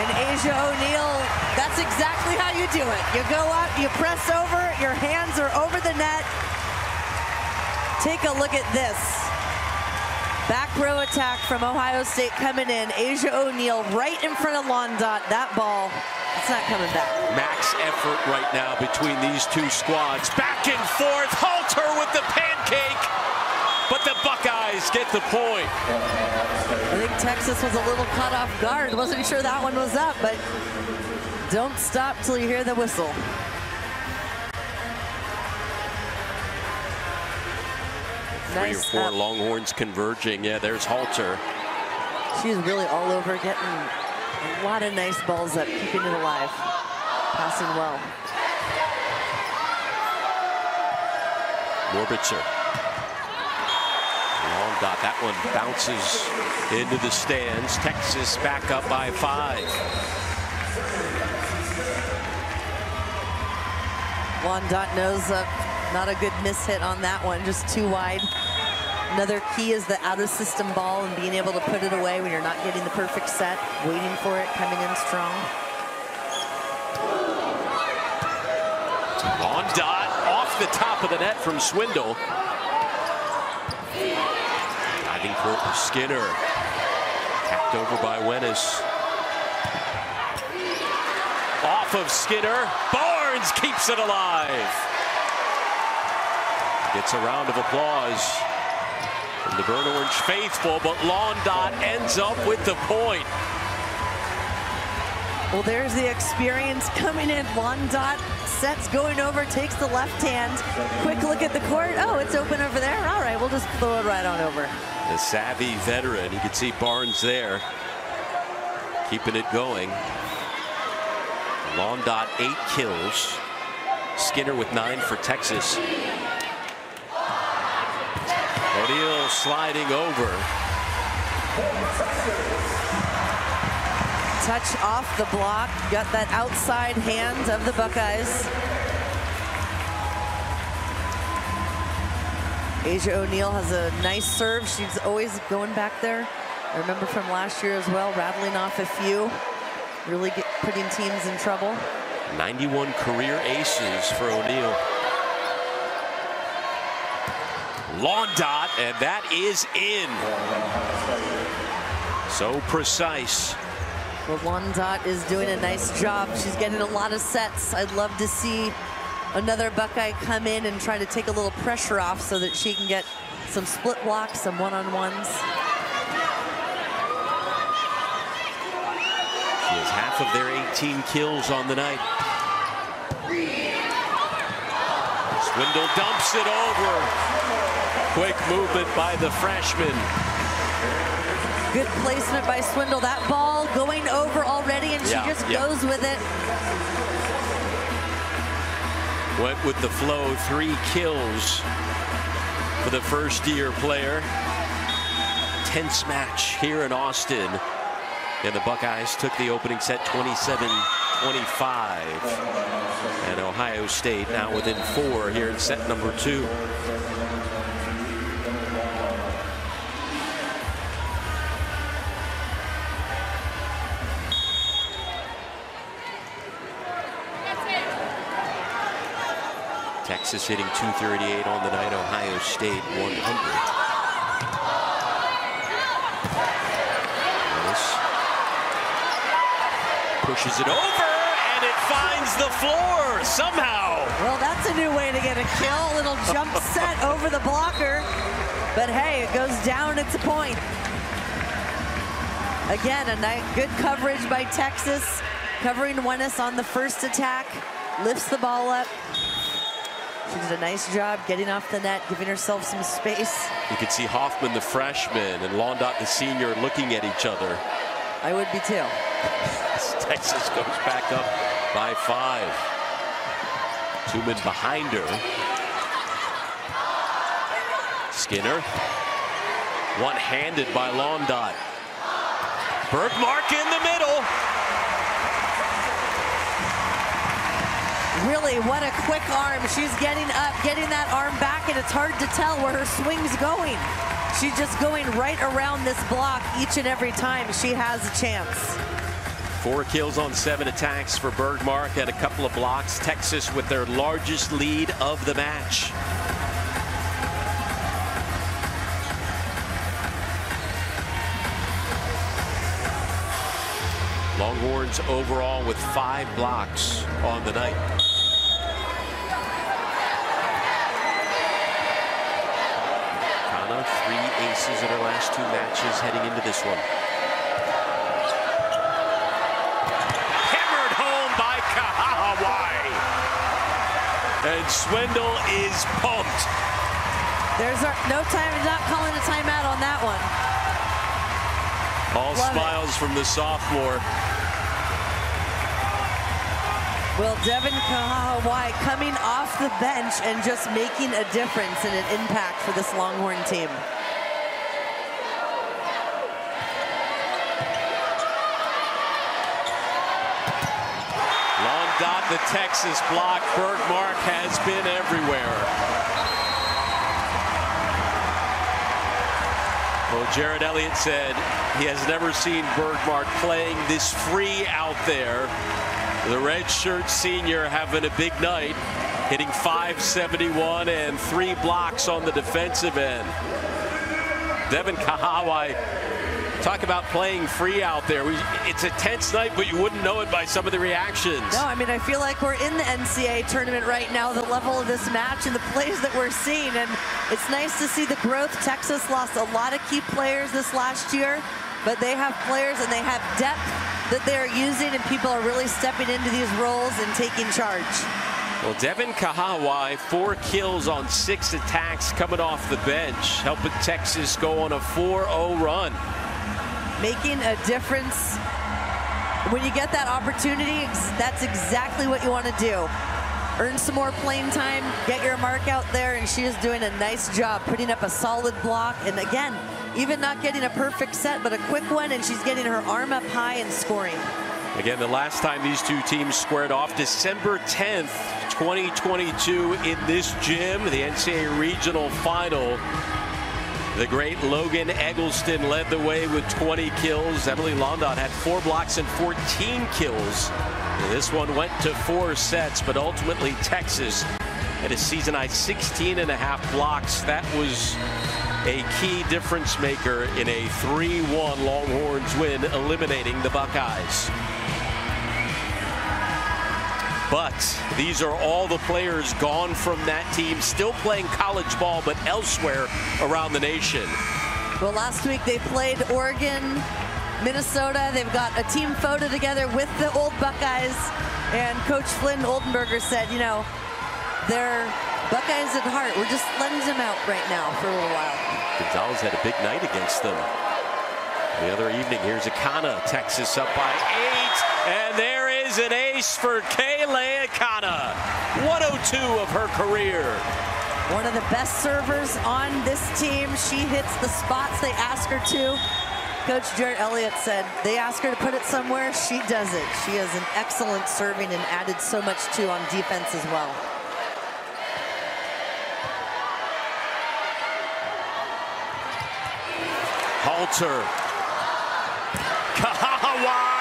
And Asia O'Neal, that's exactly how you do it. You go up, you press over, your hands are over the net. Take a look at this. Back row attack from Ohio State coming in. Asia O'Neal right in front of Londot. That ball, it's not coming back. Max effort right now between these two squads. Back and forth, Halter with the pancake. But the Buckeyes get the point. I think Texas was a little caught off guard. Wasn't sure that one was up, but don't stop till you hear the whistle. Three nice or four up. Longhorns converging. Yeah, there's Halter. She's really all over, getting a lot of nice balls up, keeping it alive, passing well. Morbitzer. Long dot. That one bounces into the stands. Texas back up by five. Londot knows up. Not a good miss hit on that one, just too wide. Another key is the out-of-system ball and being able to put it away when you're not getting the perfect set, waiting for it, coming in strong. On dot, off the top of the net from Swindle. Diving for Skinner. Tapped over by Wenisch. Off of Skinner, Barnes keeps it alive. It's a round of applause from the Burnt Orange faithful, but Londot ends up with the point. Well, there's the experience coming in. Londot sets, going over, takes the left hand. Quick look at the court. Oh, it's open over there. All right, we'll just throw it right on over. The savvy veteran. You can see Barnes there, keeping it going. Londot, eight kills. Skinner with nine for Texas. O'Neal sliding over. Touch off the block. Got that outside hand of the Buckeyes. Asia O'Neal has a nice serve. She's always going back there. I remember from last year as well, rattling off a few. Really get, putting teams in trouble. ninety-one career aces for O'Neal. Londot, and that is in. So precise. Well, Londot is doing a nice job. She's getting a lot of sets. I'd love to see another Buckeye come in and try to take a little pressure off so that she can get some split blocks, some one-on-ones. She has half of their eighteen kills on the night. Swindle dumps it over. Quick movement by the freshman. Good placement by Swindle. That ball going over already, and yeah, she just yeah. goes with it. Went with the flow. Three kills for the first-year player. Tense match here in Austin. And the Buckeyes took the opening set twenty-seven twenty-five. And Ohio State now within four here in set number two. Texas hitting two thirty-eight on the night, Ohio State one hundred. Pushes it over, and it finds the floor somehow. Well, that's a new way to get a kill. A little jump set over the blocker. But hey, it goes down, it's a point. Again, a nice, good coverage by Texas. Covering Wenisch on the first attack. Lifts the ball up. She did a nice job getting off the net, giving herself some space. You can see Hoffman, the freshman, and Londot, the senior, looking at each other. I would be too. Texas goes back up by five. Tooman behind her. Skinner. One-handed by Londot. Bergmark in the middle. Really, what a quick arm. She's getting up, getting that arm back, and it's hard to tell where her swing's going. She's just going right around this block each and every time she has a chance. Four kills on seven attacks for Bergmark and a couple of blocks. Texas with their largest lead of the match. Longhorns overall with five blocks on the night. Three aces in her last two matches heading into this one. Hammered home by Kahawai. And Swindle is pumped. There's our, no time, not calling a timeout on that one. All Love smiles it. From the sophomore. Well, Devin Kahawai coming off the bench and just making a difference and an impact for this Longhorn team. Londot, the Texas block. Bergmark has been everywhere. Well, Jared Elliott said he has never seen Bergmark playing this free out there. The redshirt senior having a big night, hitting five seventy-one and three blocks on the defensive end. Devin Kahawai, talk about playing free out there. It's a tense night, but you wouldn't know it by some of the reactions. No, I mean, I feel like we're in the N C A A tournament right now, the level of this match and the plays that we're seeing. And it's nice to see the growth. Texas lost a lot of key players this last year, but they have players and they have depth that they're using, and people are really stepping into these roles and taking charge. Well, Devin Kahawai, four kills on six attacks coming off the bench, helping Texas go on a four oh run. Making a difference. When you get that opportunity, that's exactly what you want to do. Earn some more playing time, get your mark out there, and she is doing a nice job putting up a solid block. And again, even not getting a perfect set, but a quick one, and she's getting her arm up high and scoring. Again, the last time these two teams squared off, December tenth, twenty twenty-two, in this gym, the N C A A Regional Final. The great Logan Eggleston led the way with twenty kills. Emily Landon had four blocks and fourteen kills. And this one went to four sets, but ultimately Texas had a season-high sixteen and a half blocks. That was a key difference maker in a three one Longhorns win, eliminating the Buckeyes. But these are all the players gone from that team, still playing college ball, but elsewhere around the nation. Well, last week they played Oregon, Minnesota. They've got a team photo together with the old Buckeyes. And Coach Flynn Oldenburg said, you know, they're Buckeyes at heart. We're just letting them out right now for a little while. Gonzalez had a big night against them the other evening. Here's Akana, Texas up by eight. And there is an ace for Kayleigh Akana. one oh two of her career. One of the best servers on this team. She hits the spots they ask her to. Coach Jared Elliott said they ask her to put it somewhere. She does it. She is an excellent serving and added so much to on defense as well. Halter. Kahawai.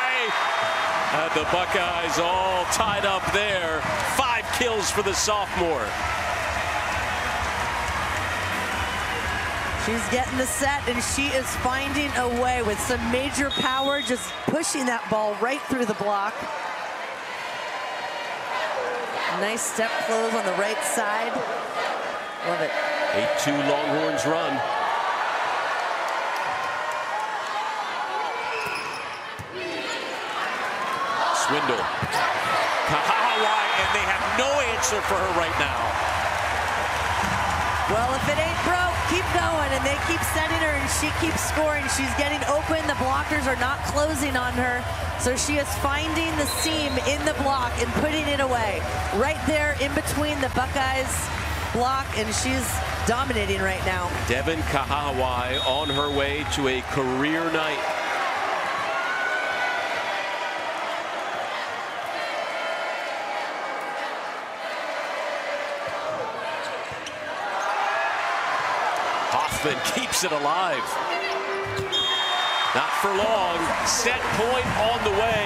Had the Buckeyes all tied up there. Five kills for the sophomore. She's getting the set, and she is finding a way with some major power, just pushing that ball right through the block. Nice step close on the right side. Love it. eight two Longhorns run. Swindle. Kahawai, and they have no answer for her right now. Well, if it ain't broke, keep going, and they keep setting her, and she keeps scoring. She's getting open. The blockers are not closing on her, so she is finding the seam in the block and putting it away. Right there in between the Buckeyes block, and she's dominating right now. Devin Kahawai on her way to a career night. Hoffman keeps it alive. Not for long. Set point on the way.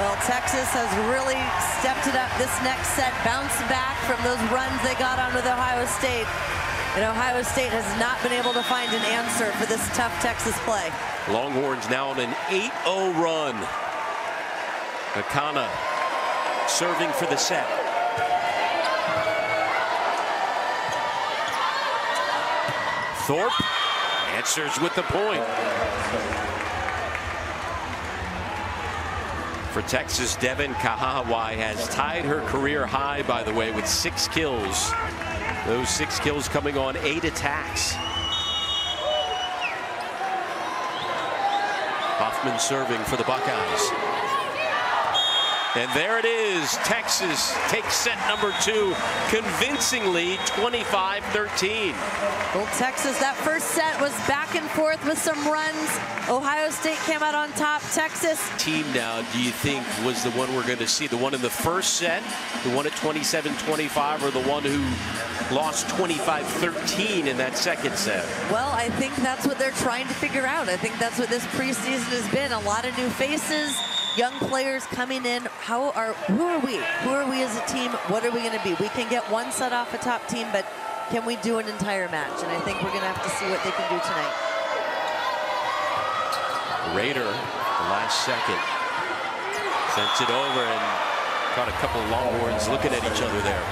Well, Texas has really stepped it up this next set, bounced back from those runs they got on with Ohio State. And Ohio State has not been able to find an answer for this tough Texas play. Longhorns now on an eight oh run. Akana serving for the set. Thorpe answers with the point. For Texas, Devin Kahawai has tied her career high, by the way, with six kills. Those six kills coming on eight attacks. Hoffman serving for the Buckeyes. And there it is. Texas takes set number two convincingly, twenty-five thirteen. Well, Texas, that first set was back and forth with some runs. Ohio State came out on top. Texas. Team now, do you think, was the one we're going to see? The one in the first set, the one at twenty-seven twenty-five, or the one who lost twenty-five thirteen in that second set? Well, I think that's what they're trying to figure out. I think that's what this preseason has been. A lot of new faces. Young players coming in. How are, who are we? Who are we as a team? What are we going to be? We can get one set off a top team, but can we do an entire match? And I think we're going to have to see what they can do tonight. Rader, the last second, sends it over, and got a couple of Longhorns looking at each other there.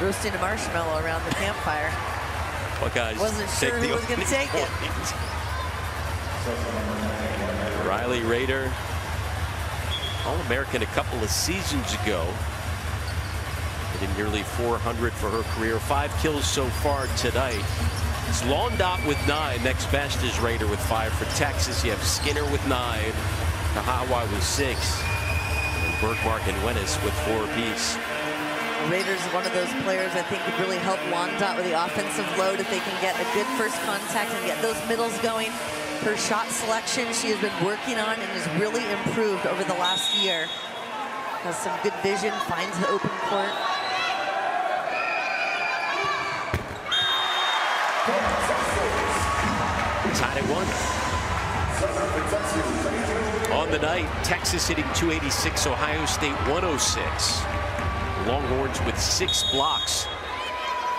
Roasting a marshmallow around the campfire. Well, guys, wasn't sure who was going to take it. Riley Rader, All-American a couple of seasons ago. Hitting nearly four hundred for her career. Five kills so far tonight. It's Londot with nine. Next best is Rader with five for Texas. You have Skinner with nine. Kahawai with six. And Bergmark and Wenisch with four apiece. Rader's one of those players I think could really help Londot with the offensive load if they can get a good first contact and get those middles going. Her shot selection she has been working on and has really improved over the last year. Has some good vision, finds the open court. Tied at one. On the night, Texas hitting two eighty-six, Ohio State one oh six. Longhorns with six blocks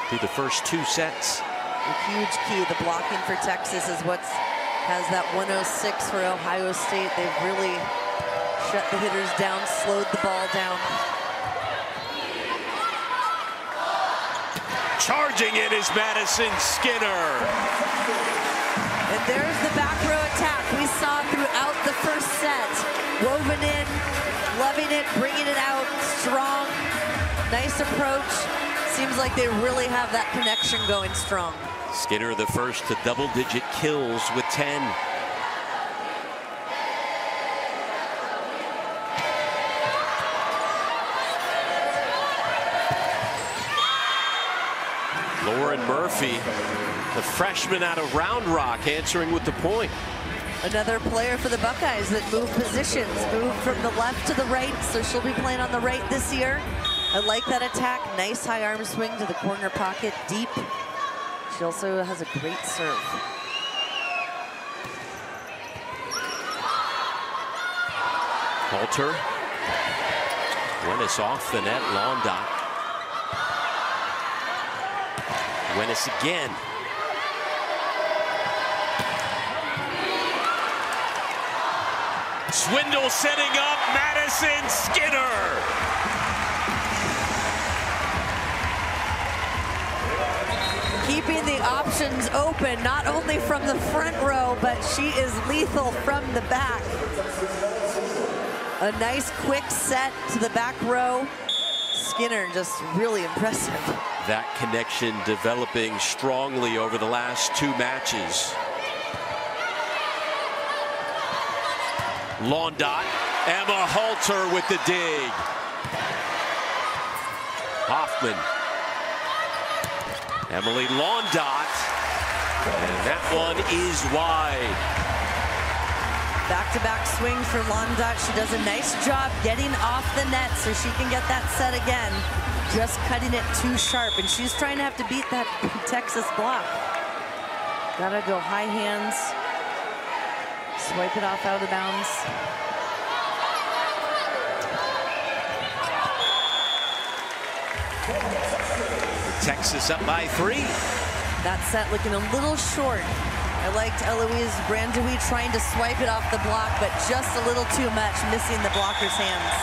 through the first two sets. A huge key, the blocking for Texas is what's has that one oh six for Ohio State. They've really shut the hitters down, slowed the ball down. Charging in is Madison Skinner. And there's the back row attack we saw throughout the first set. Woven in, loving it, bringing it out, strong, nice approach. Seems like they really have that connection going strong. Skinner, the first to double-digit kills with ten. Lauren Murphy, the freshman out of Round Rock, answering with the point. Another player for the Buckeyes that moved positions, moved from the left to the right, so she'll be playing on the right this year. I like that attack. Nice high arm swing to the corner pocket, deep. She also has a great serve. Halter. Wenisch off the net. Londot. Wenisch again. Swindle setting up Madison Skinner. Keeping the options open, not only from the front row, but she is lethal from the back. A nice quick set to the back row. Skinner just really impressive. That connection developing strongly over the last two matches. Londot, Emma Halter with the dig. Hoffman. Emily Londot. And that one is wide. Back-to-back swings for Londot. She does a nice job getting off the net so she can get that set again. Just cutting it too sharp. And she's trying to have to beat that Texas block. Gotta go high hands. Swipe it off out of bounds. Texas up by three. That set looking a little short. I liked Eloise Brandewie trying to swipe it off the block, but just a little too much, missing the blocker's hands.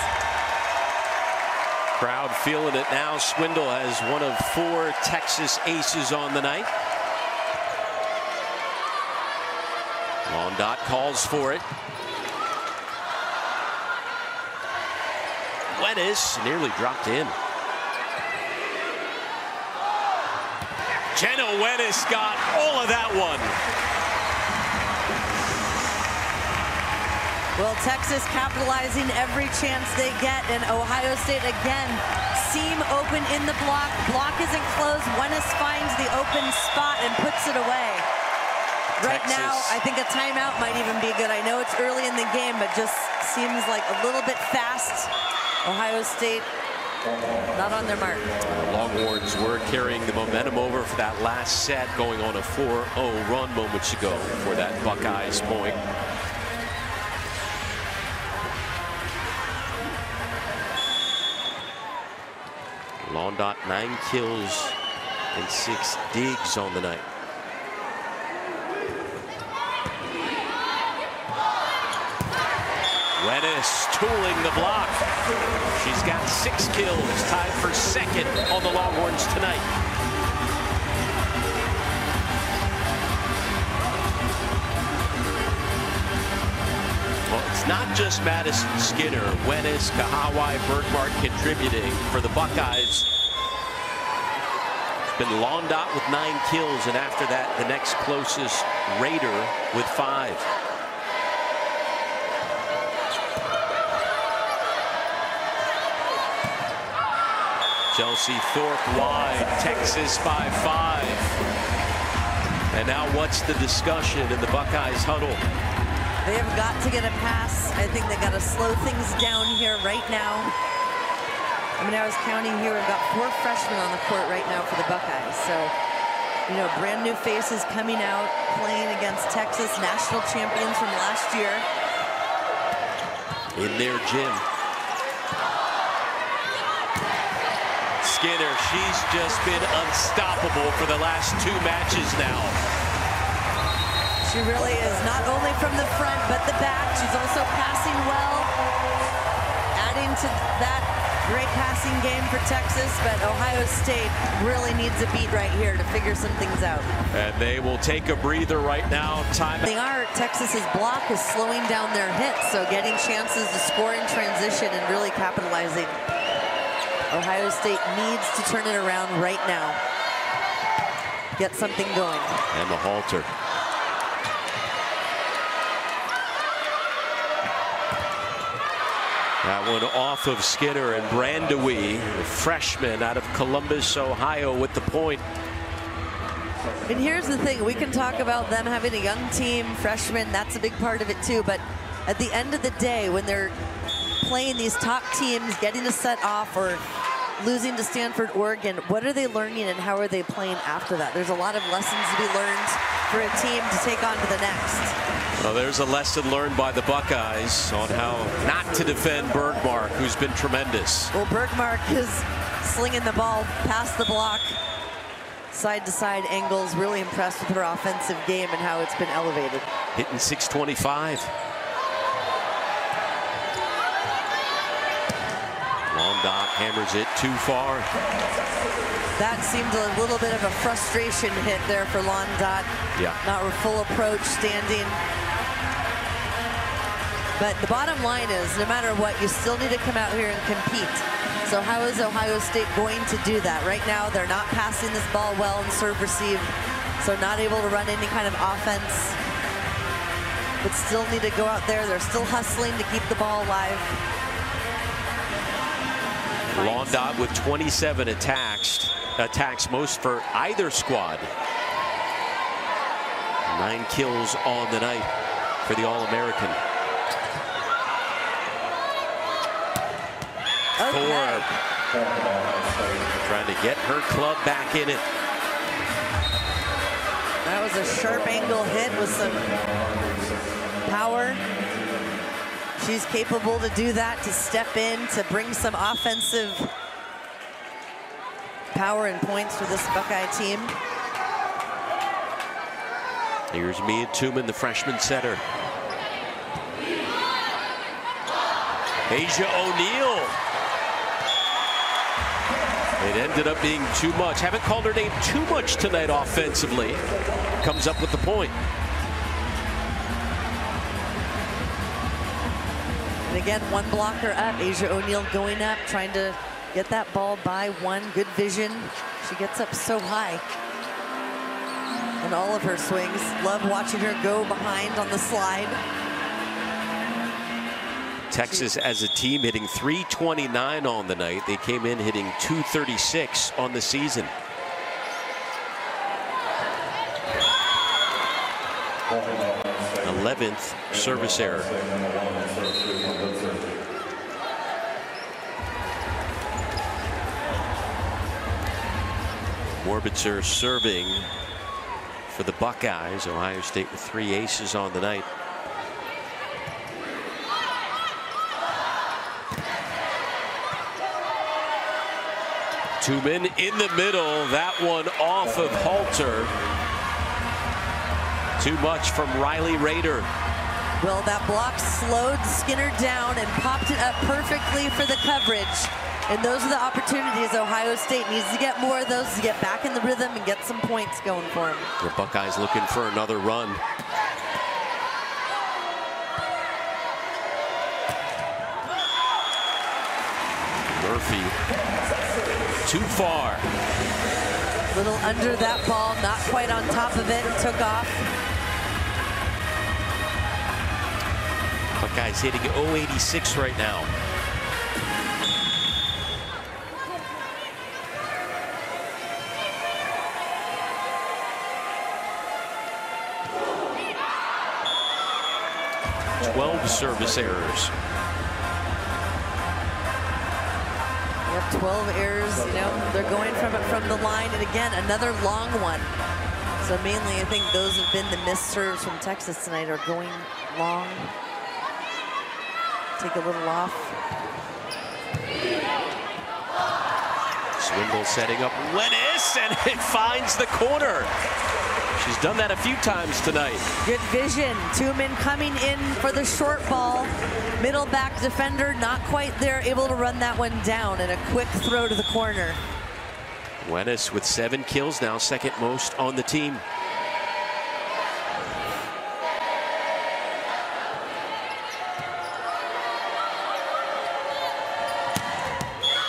Crowd feeling it now. Swindle has one of four Texas aces on the night. Londot calls for it. Wenisch nearly dropped in. Jenna Wenisch got all of that one. Well, Texas capitalizing every chance they get, and Ohio State again, seam open in the block. Block isn't closed. Wenisch finds the open spot and puts it away. Right Texas. Now, I think a timeout might even be good. I know it's early in the game, but just seems like a little bit fast. Ohio State not on their mark. Longhorns were carrying the momentum over for that last set, going on a four oh run moments ago for that Buckeyes point. Londot, nine kills and six digs on the night. Wenisch tooling the block. She's got six kills, tied for second on the Longhorns tonight. Well, it's not just Madison Skinner. Wenisch, Kahawai, Bergmark contributing for the Buckeyes. It's been Londot with nine kills, and after that, the next closest, Rader with five. Chelsea Thorpe wide, Texas by five. And now what's the discussion in the Buckeyes huddle? They have got to get a pass. I think they got to slow things down here right now. I mean, I was counting here, we've got four freshmen on the court right now for the Buckeyes. So, you know, brand new faces coming out, playing against Texas, national champions from last year. In their gym. Skinner, she's just been unstoppable for the last two matches now. She really is, not only from the front, but the back. She's also passing well, adding to that great passing game for Texas, but Ohio State really needs a beat right here to figure some things out. And they will take a breather right now. Time. They are, Texas's block is slowing down their hits, so getting chances to score in transition and really capitalizing. Ohio State needs to turn it around right now. Get something going. Emma Halter. That one off of Skinner, and Brandewie, the freshman out of Columbus, Ohio, with the point. And here's the thing, we can talk about them having a young team, freshmen, that's a big part of it too, but at the end of the day, when they're playing these top teams, getting a set off or losing to Stanford, Oregon, what are they learning and how are they playing after that? There's a lot of lessons to be learned for a team to take on to the next. Well, there's a lesson learned by the Buckeyes on how not to defend Bergmark, who's been tremendous. Well, Bergmark is slinging the ball past the block. side-to-side angles. Really impressed with her offensive game and how it's been elevated. Hitting six twenty-five. Londot hammers it too far. That seemed a little bit of a frustration hit there for Londot. Yeah. Not a full approach, standing. But the bottom line is, no matter what, you still need to come out here and compete. So how is Ohio State going to do that? Right now, they're not passing this ball well and serve receive, so not able to run any kind of offense. But still need to go out there. They're still hustling to keep the ball alive. Londot with twenty-seven attacks, attacks most for either squad. Nine kills on the night for the All-American. Okay. Thorpe trying to get her club back in it. That was a sharp angle hit with some power. She's capable to do that, to step in, to bring some offensive power and points for this Buckeye team. Here's Mia Tooman, the freshman setter. Asia O'Neal. It ended up being too much. Haven't called her name too much tonight offensively. Comes up with the point. And again, one blocker up. Asia O'Neal going up, trying to get that ball by one. Good vision. She gets up so high in all of her swings. Love watching her go behind on the slide. Texas as a team hitting three twenty-nine on the night. They came in hitting two thirty-six on the season. eleventh service error. Morbitzer serving for the Buckeyes. Ohio State with three aces on the night. Tooman in the middle, that one off of Halter. Too much from Riley Rader. Well, that block slowed Skinner down and popped it up perfectly for the coverage. And those are the opportunities Ohio State needs to get more of those to get back in the rhythm and get some points going for them. The Buckeyes looking for another run. Murphy. Too far. A little under that ball, not quite on top of it, and took off. Buckeyes hitting oh eighty-six right now. twelve service errors. twelve errors, you know, they're going from it from the line, and again, another long one. So mainly, I think those have been the missed serves from Texas tonight, are going long. Take a little off. Swindle setting up Wenisch, and it finds the corner. She's done that a few times tonight. Good vision. Tooman coming in for the short ball. Middle back defender not quite there, able to run that one down, and a quick throw to the corner. Wenisch with seven kills now, second most on the team.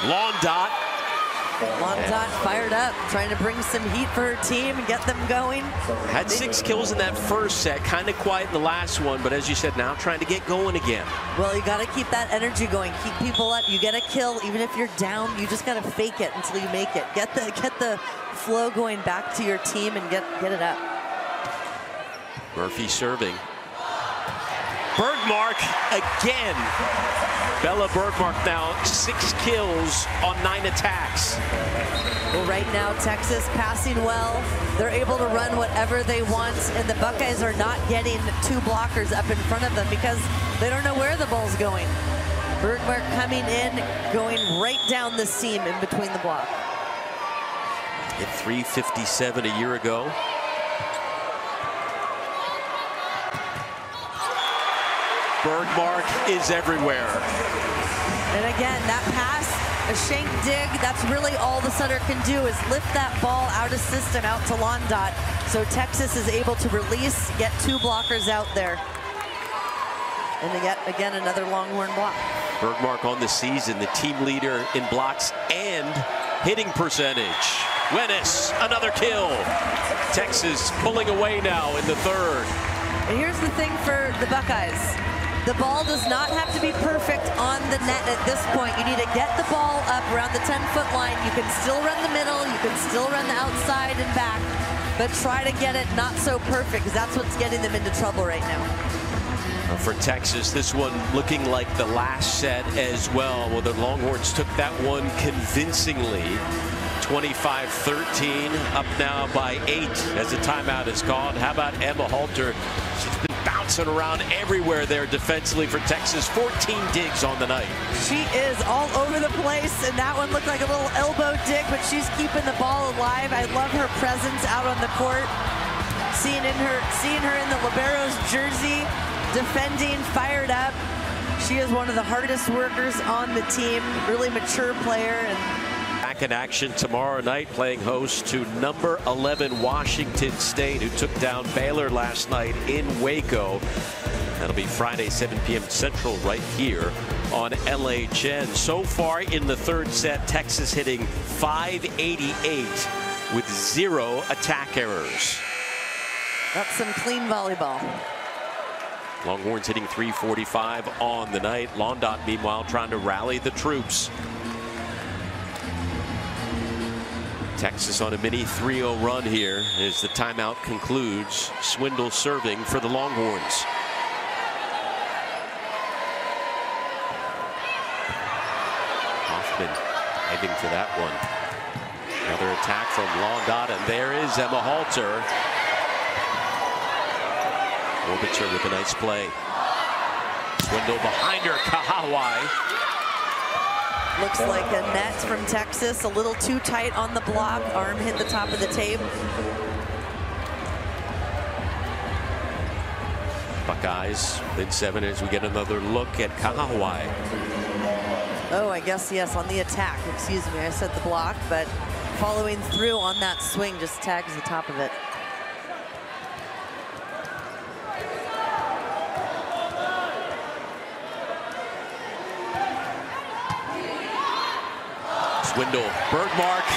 Londot. Londot fired up, trying to bring some heat for her team and get them going. Had six kills in that first set, kind of quiet in the last one, but as you said, now trying to get going again. Well, you got to keep that energy going, keep people up. You get a kill, even if you're down, you just got to fake it until you make it. Get the get the flow going back to your team and get get it up. Murphy serving. Bergmark again. Bella Bergmark now six kills on nine attacks. Well, right now Texas passing well. They're able to run whatever they want, and the Buckeyes are not getting two blockers up in front of them because they don't know where the ball's going. Bergmark coming in, going right down the seam in between the block. hit three fifty-seven a year ago. Bergmark is everywhere. And again, that pass, a shank dig, that's really all the center can do is lift that ball out of system, out to Londot. So Texas is able to release, get two blockers out there. And yet again, another Longhorn block. Bergmark on the season, the team leader in blocks and hitting percentage. Wenisch, another kill. Texas pulling away now in the third. And here's the thing for the Buckeyes. The ball does not have to be perfect on the net at this point. You need to get the ball up around the ten-foot line. You can still run the middle. You can still run the outside and back. But try to get it not so perfect, because that's what's getting them into trouble right now. For Texas, this one looking like the last set as well. Well, the Longhorns took that one convincingly. twenty-five thirteen, up now by eight as a timeout is called. How about Emma Halter? She's been bouncing around everywhere there defensively for Texas. fourteen digs on the night. She is all over the place, and that one looked like a little elbow dig, but she's keeping the ball alive. I love her presence out on the court. Seeing in her, seeing her in the libero's jersey, defending, fired up. She is one of the hardest workers on the team. Really mature player. And back in action tomorrow night, playing host to number eleven Washington State, who took down Baylor last night in Waco. That'll be Friday, seven p m Central, right here on L H N. So far in the third set, Texas hitting five eighty-eight with zero attack errors. That's some clean volleyball. Longhorns hitting three forty-five on the night. Londot, meanwhile, trying to rally the troops. Texas on a mini three oh run here as the timeout concludes. Swindle serving for the Longhorns. Hoffman heading for that one. Another attack from Londot, and there is Emma Halter. Morbitzer with a nice play. Swindle behind her, Kahawai. Looks like a net from Texas, a little too tight on the block. Arm hit the top of the tape. Buckeyes mid seven as we get another look at Kahawai. Oh, I guess, yes, on the attack. Excuse me, I said the block, but following through on that swing, just tags the top of it. Swindle, Bergmark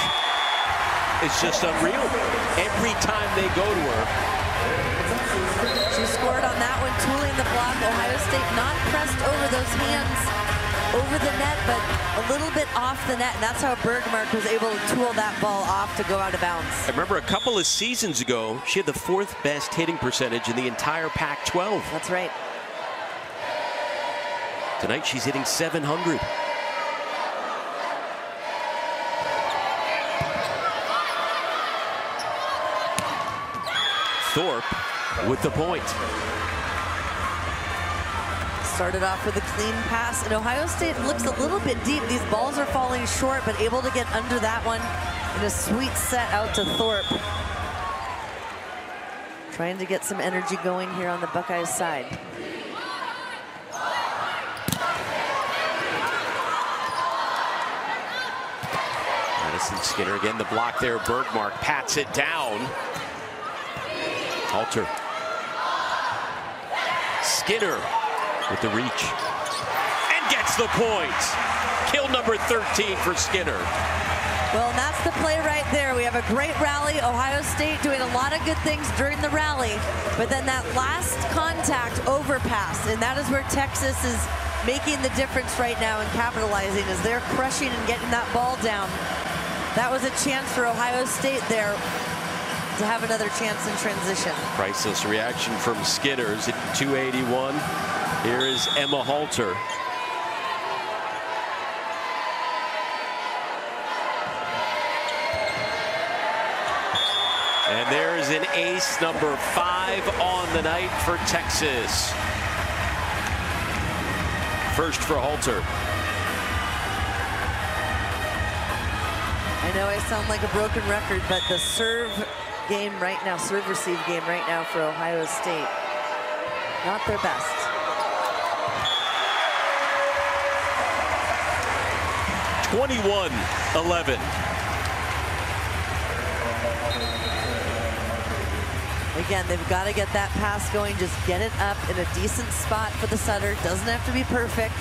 is just unreal every time they go to her. She scored on that one, tooling the block. Ohio State not pressed over those hands, over the net, but a little bit off the net. And that's how Bergmark was able to tool that ball off to go out of bounds. I remember a couple of seasons ago, she had the fourth best hitting percentage in the entire Pac twelve. That's right. Tonight she's hitting seven hundred. Thorpe with the point. Started off with a clean pass, and Ohio State looks a little bit deep. These balls are falling short, but able to get under that one in a sweet set out to Thorpe. Trying to get some energy going here on the Buckeyes side. Madison Skinner again, the block there. Bergmark pats it down. Halter. Skinner with the reach. And gets the point. Kill number thirteen for Skinner. Well, that's the play right there. We have a great rally. Ohio State doing a lot of good things during the rally. But then that last contact overpass, and that is where Texas is making the difference right now and capitalizing, as they're crushing and getting that ball down. That was a chance for Ohio State there to have another chance in transition. Priceless reaction from Skinner's at two eighty-one. Here is Emma Halter. And there is an ace, number five on the night for Texas. First for Halter. I I know I sound like a broken record, but the serve game right now, serve receive game right now for Ohio State, not their best. twenty-one eleven. Again, they've got to get that pass going. Just get it up in a decent spot for the setter. Doesn't have to be perfect.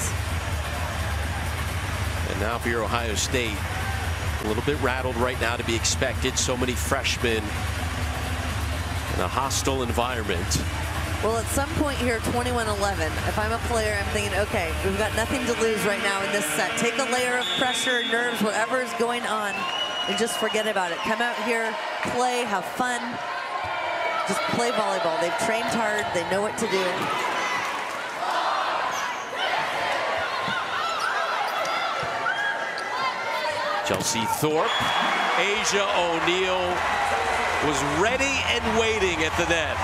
And now for your Ohio State. A little bit rattled right now, to be expected. So many freshmen in a hostile environment. Well, at some point here, twenty-one eleven, if I'm a player, I'm thinking, okay, we've got nothing to lose right now in this set. Take a layer of pressure, nerves, whatever is going on, and just forget about it. Come out here, play, have fun. Just play volleyball. They've trained hard. They know what to do. Chelsea Thorpe, Asia O'Neal was ready and waiting at the net.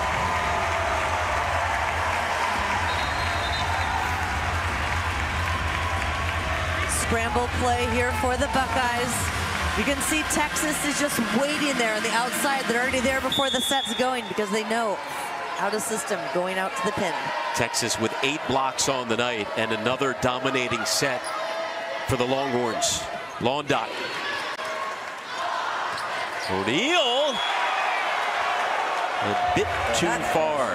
Scramble play here for the Buckeyes. You can see Texas is just waiting there on the outside. They're already there before the set's going because they know how to system going out to the pin. Texas with eight blocks on the night and another dominating set for the Longhorns. Londot. O'Neal. A bit too far.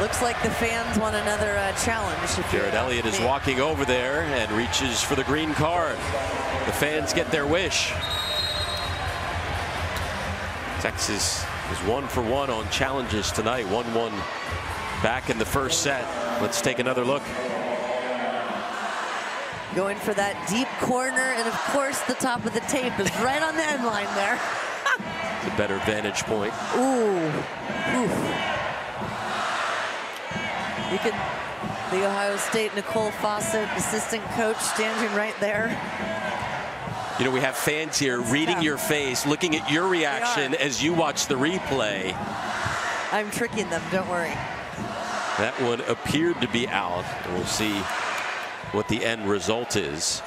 Looks like the fans want another uh, challenge. Jared Elliott is walking over there and reaches for the green card. The fans get their wish. Texas is one for one on challenges tonight. one one back in the first set. Let's take another look. Going for that deep corner, and of course the top of the tape is right on the end line there. It's a better vantage point. Ooh. Oof. You could, the Ohio State Nicole Fawcett, assistant coach, standing right there. You know, we have fans here reading your face, looking at your reaction as you watch the replay. I'm tricking them, don't worry. That one appeared to be out. We'll see what the end result is.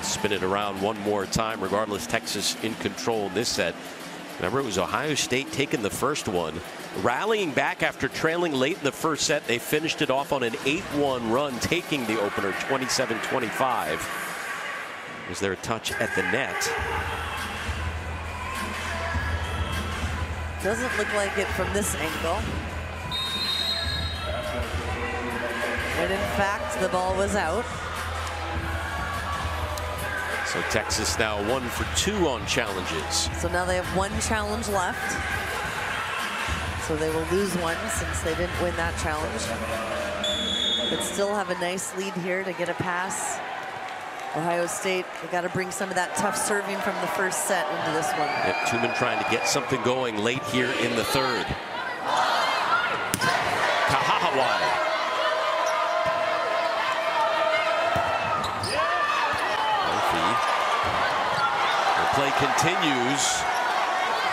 Spin it around one more time. Regardless, Texas in control in this set. Remember, it was Ohio State taking the first one, rallying back after trailing late in the first set. They finished it off on an eight one run, taking the opener twenty-seven twenty-five. Was there a touch at the net? Doesn't look like it from this angle. And in fact, the ball was out. So Texas now one for two on challenges. So now they have one challenge left. So they will lose one since they didn't win that challenge. But still have a nice lead here to get a pass. Ohio State, they got to bring some of that tough serving from the first set into this one. Yep, Tooman trying to get something going late here in the third. Kahawai. Play continues.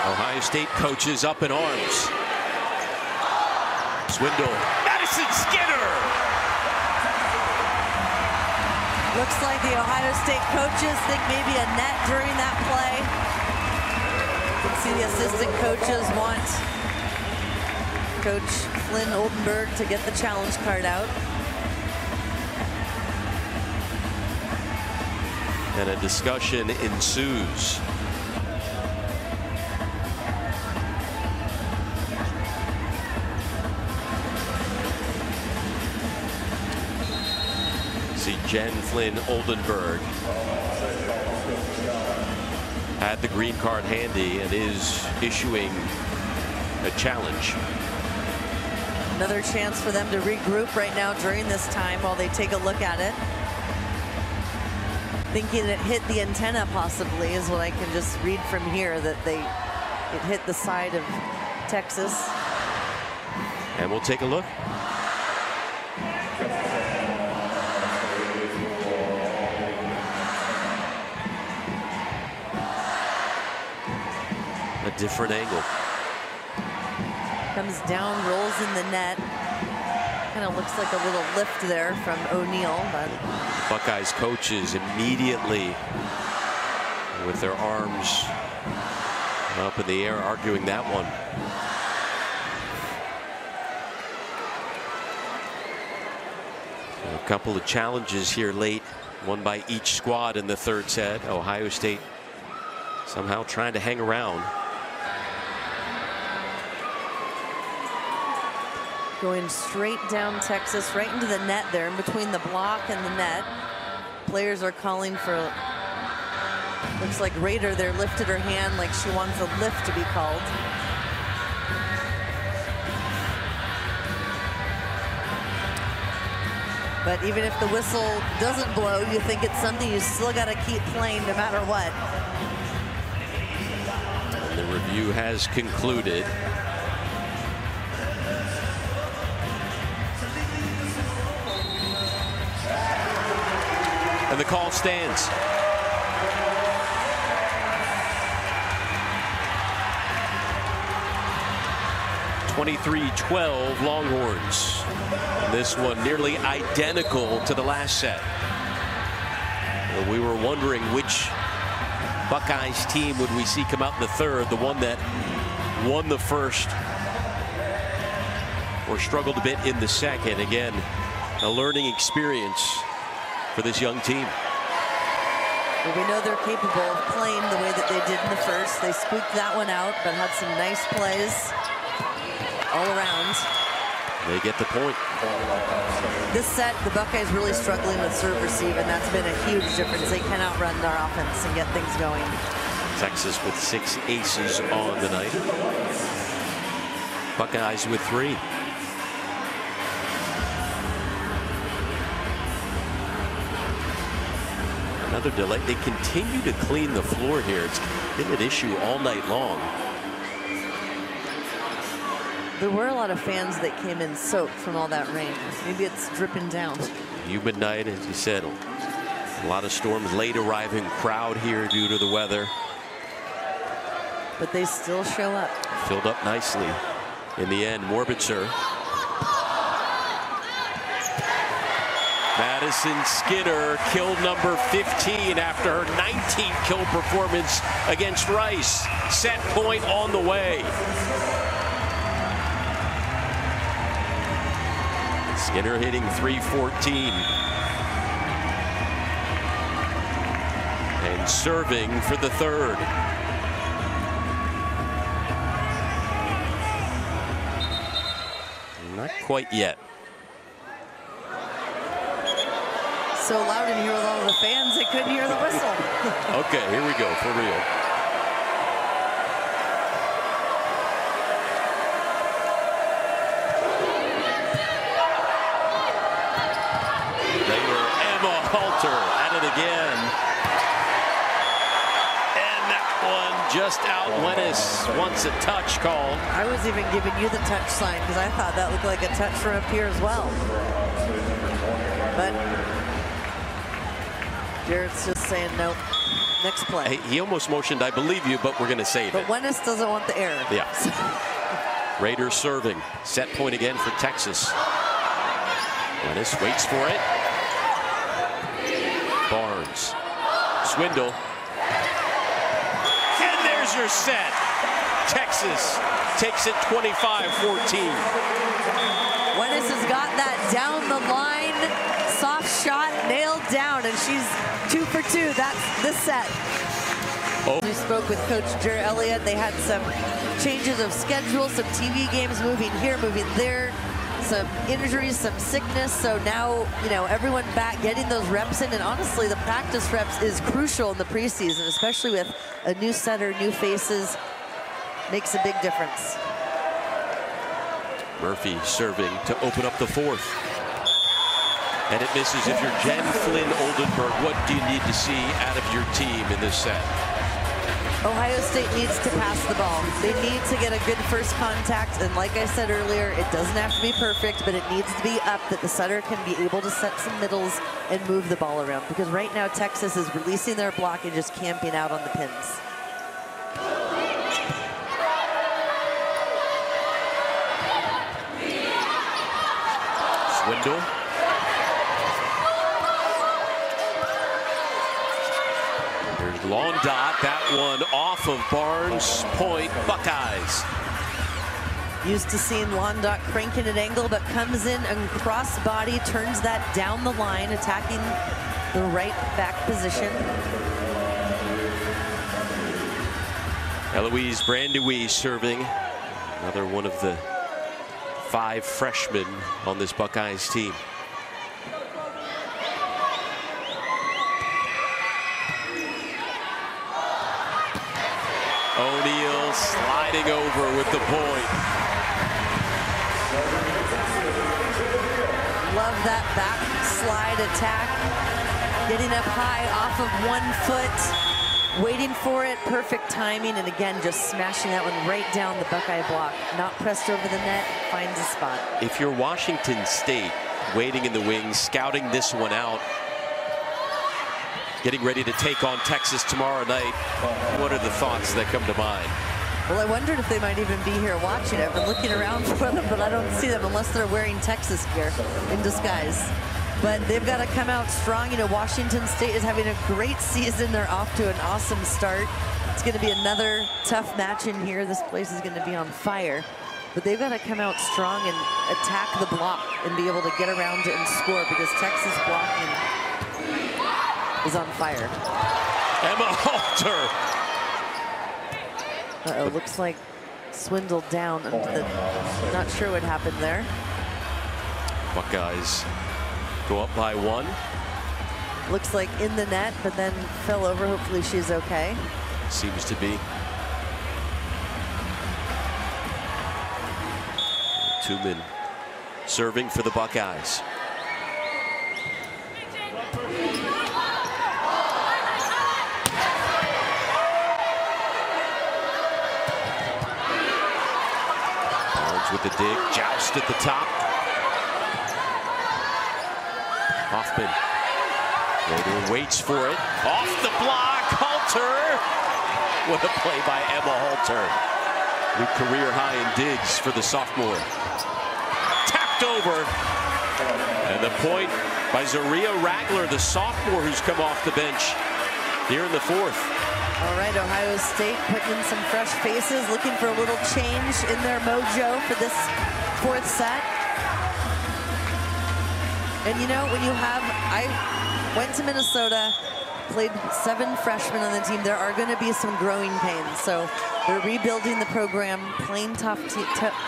Ohio State coaches up in arms. Swindle. Madison Skinner! Looks like the Ohio State coaches think maybe a net during that play. You can see the assistant coaches want Coach Flynn Oldenburg to get the challenge card out. And a discussion ensues. See, Jen Flynn Oldenburg had the green card handy and is issuing a challenge. Another chance for them to regroup right now during this time while they take a look at it. Thinking it hit the antenna possibly is what I can just read from here, that they it hit the side of Texas. And we'll take a look. A different angle. Comes down, rolls in the net. Kind of looks like a little lift there from O'Neal. But Buckeyes coaches immediately with their arms up in the air arguing that one. A couple of challenges here late, one by each squad in the third set. Ohio State somehow trying to hang around. Going straight down Texas, right into the net there, in between the block and the net. Players are calling for, looks like Rader there lifted her hand like she wants a lift to be called. But even if the whistle doesn't blow, you think it's something you still got to keep playing no matter what. And the review has concluded. And the call stands. twenty-three twelve Longhorns. This one nearly identical to the last set. We were wondering which Buckeyes team would we see come out in the third, the one that won the first or struggled a bit in the second. Again, a learning experience for this young team. Well, we know they're capable of playing the way that they did in the first. They squeaked that one out, but had some nice plays all around. They get the point. This set, the Buckeyes really struggling with serve receive, and that's been a huge difference. They can outrun their offense and get things going. Texas with six aces on the night. Buckeyes with three. Another delay. They continue to clean the floor here. It's been an issue all night long. There were a lot of fans that came in soaked from all that rain. Maybe it's dripping down. Humid night, as you said. A lot of storms, late arriving crowd here due to the weather. But they still show up. Filled up nicely. In the end, Morbitzer. Madison Skinner, kill number fifteen after her nineteenth kill performance against Rice. Set point on the way. Skinner hitting three fourteen. And serving for the third. Not quite yet. So loud in here with all the fans, they couldn't hear the whistle. Okay, here we go, for real. Later, Emma Halter at it again. And that one just out. Wenisch wants a touch call. I was even giving you the touch sign because I thought that looked like a touch from up here as well. But Jared's just saying nope. Next play. He almost motioned, I believe you, but we're going to save but it. But Wenisch doesn't want the error. Yeah. Rader serving. Set point again for Texas. Wenisch waits for it. Barnes. Swindle. And there's your set. Texas takes it twenty-five fourteen. Wenisch has got that down the line. Soft shot, nailed down, and she's two for two. That's this set. Oh. We spoke with Coach Jared Elliott. They had some changes of schedule, some T V games moving here, moving there, some injuries, some sickness. So now, you know, everyone back getting those reps in. And honestly, the practice reps is crucial in the preseason, especially with a new setter, new faces. Makes a big difference. Murphy serving to open up the fourth. And it misses. If you're Jen Flynn Oldenburg, what do you need to see out of your team in this set? Ohio State needs to pass the ball. They need to get a good first contact. And like I said earlier, it doesn't have to be perfect, but it needs to be up that the setter can be able to set some middles and move the ball around. Because right now, Texas is releasing their block and just camping out on the pins. Swindle. There's Londot, that one off of Barnes. Point, Buckeyes. Used to seeing Londot crank in an angle, but comes in and crossbody, turns that down the line, attacking the right back position. Eloise Brandewie serving, another one of the five freshmen on this Buckeyes team. O'Neal sliding over with the point. Love that back slide attack. Getting up high off of one foot, waiting for it, perfect timing, and again just smashing that one right down the Buckeye block. Not pressed over the net, finds a spot. If you're Washington State, waiting in the wings, scouting this one out, getting ready to take on Texas tomorrow night, what are the thoughts that come to mind? Well, I wondered if they might even be here watching. I've been looking around for them, but I don't see them unless they're wearing Texas gear in disguise. But they've got to come out strong. You know, Washington State is having a great season. They're off to an awesome start. It's going to be another tough match in here. This place is going to be on fire. But they've got to come out strong and attack the block and be able to get around it and score, because Texas blocking is on fire. Emma Halter. Uh-oh, looks like Swindle down. The, not sure what happened there. Buckeyes go up by one. Looks like in the net, but then fell over. Hopefully she's okay. Seems to be. Tooman serving for the Buckeyes. With the dig, joust at the top. Hoffman. Rader waits for it. Off the block, Halter. What a play by Emma Halter. With career high in digs for the sophomore. Tapped over. And the point by Zaria Ragler, the sophomore who's come off the bench here in the fourth. All right, Ohio State putting in some fresh faces, looking for a little change in their mojo for this fourth set. And you know, when you have, I went to Minnesota, played seven freshmen on the team. There are going to be some growing pains. So they're rebuilding the program, playing tough,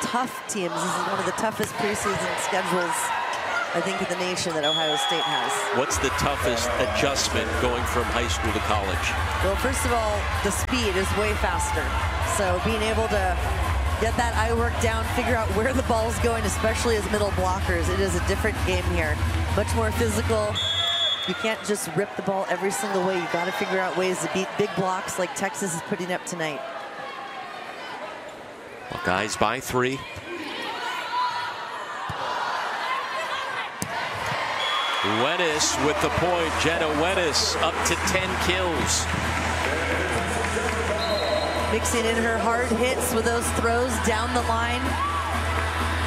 tough teams. This is one of the toughest preseason schedules, I think, in the nation that Ohio State has. What's the toughest adjustment going from high school to college? Well, first of all, the speed is way faster. So being able to get that eye work down, figure out where the ball's going, especially as middle blockers, it is a different game here. Much more physical. You can't just rip the ball every single way. You've got to figure out ways to beat big blocks like Texas is putting up tonight. Well, guys, by three. Wenisch with the point. Jenna Wenisch up to ten kills. Mixing in her hard hits with those throws down the line.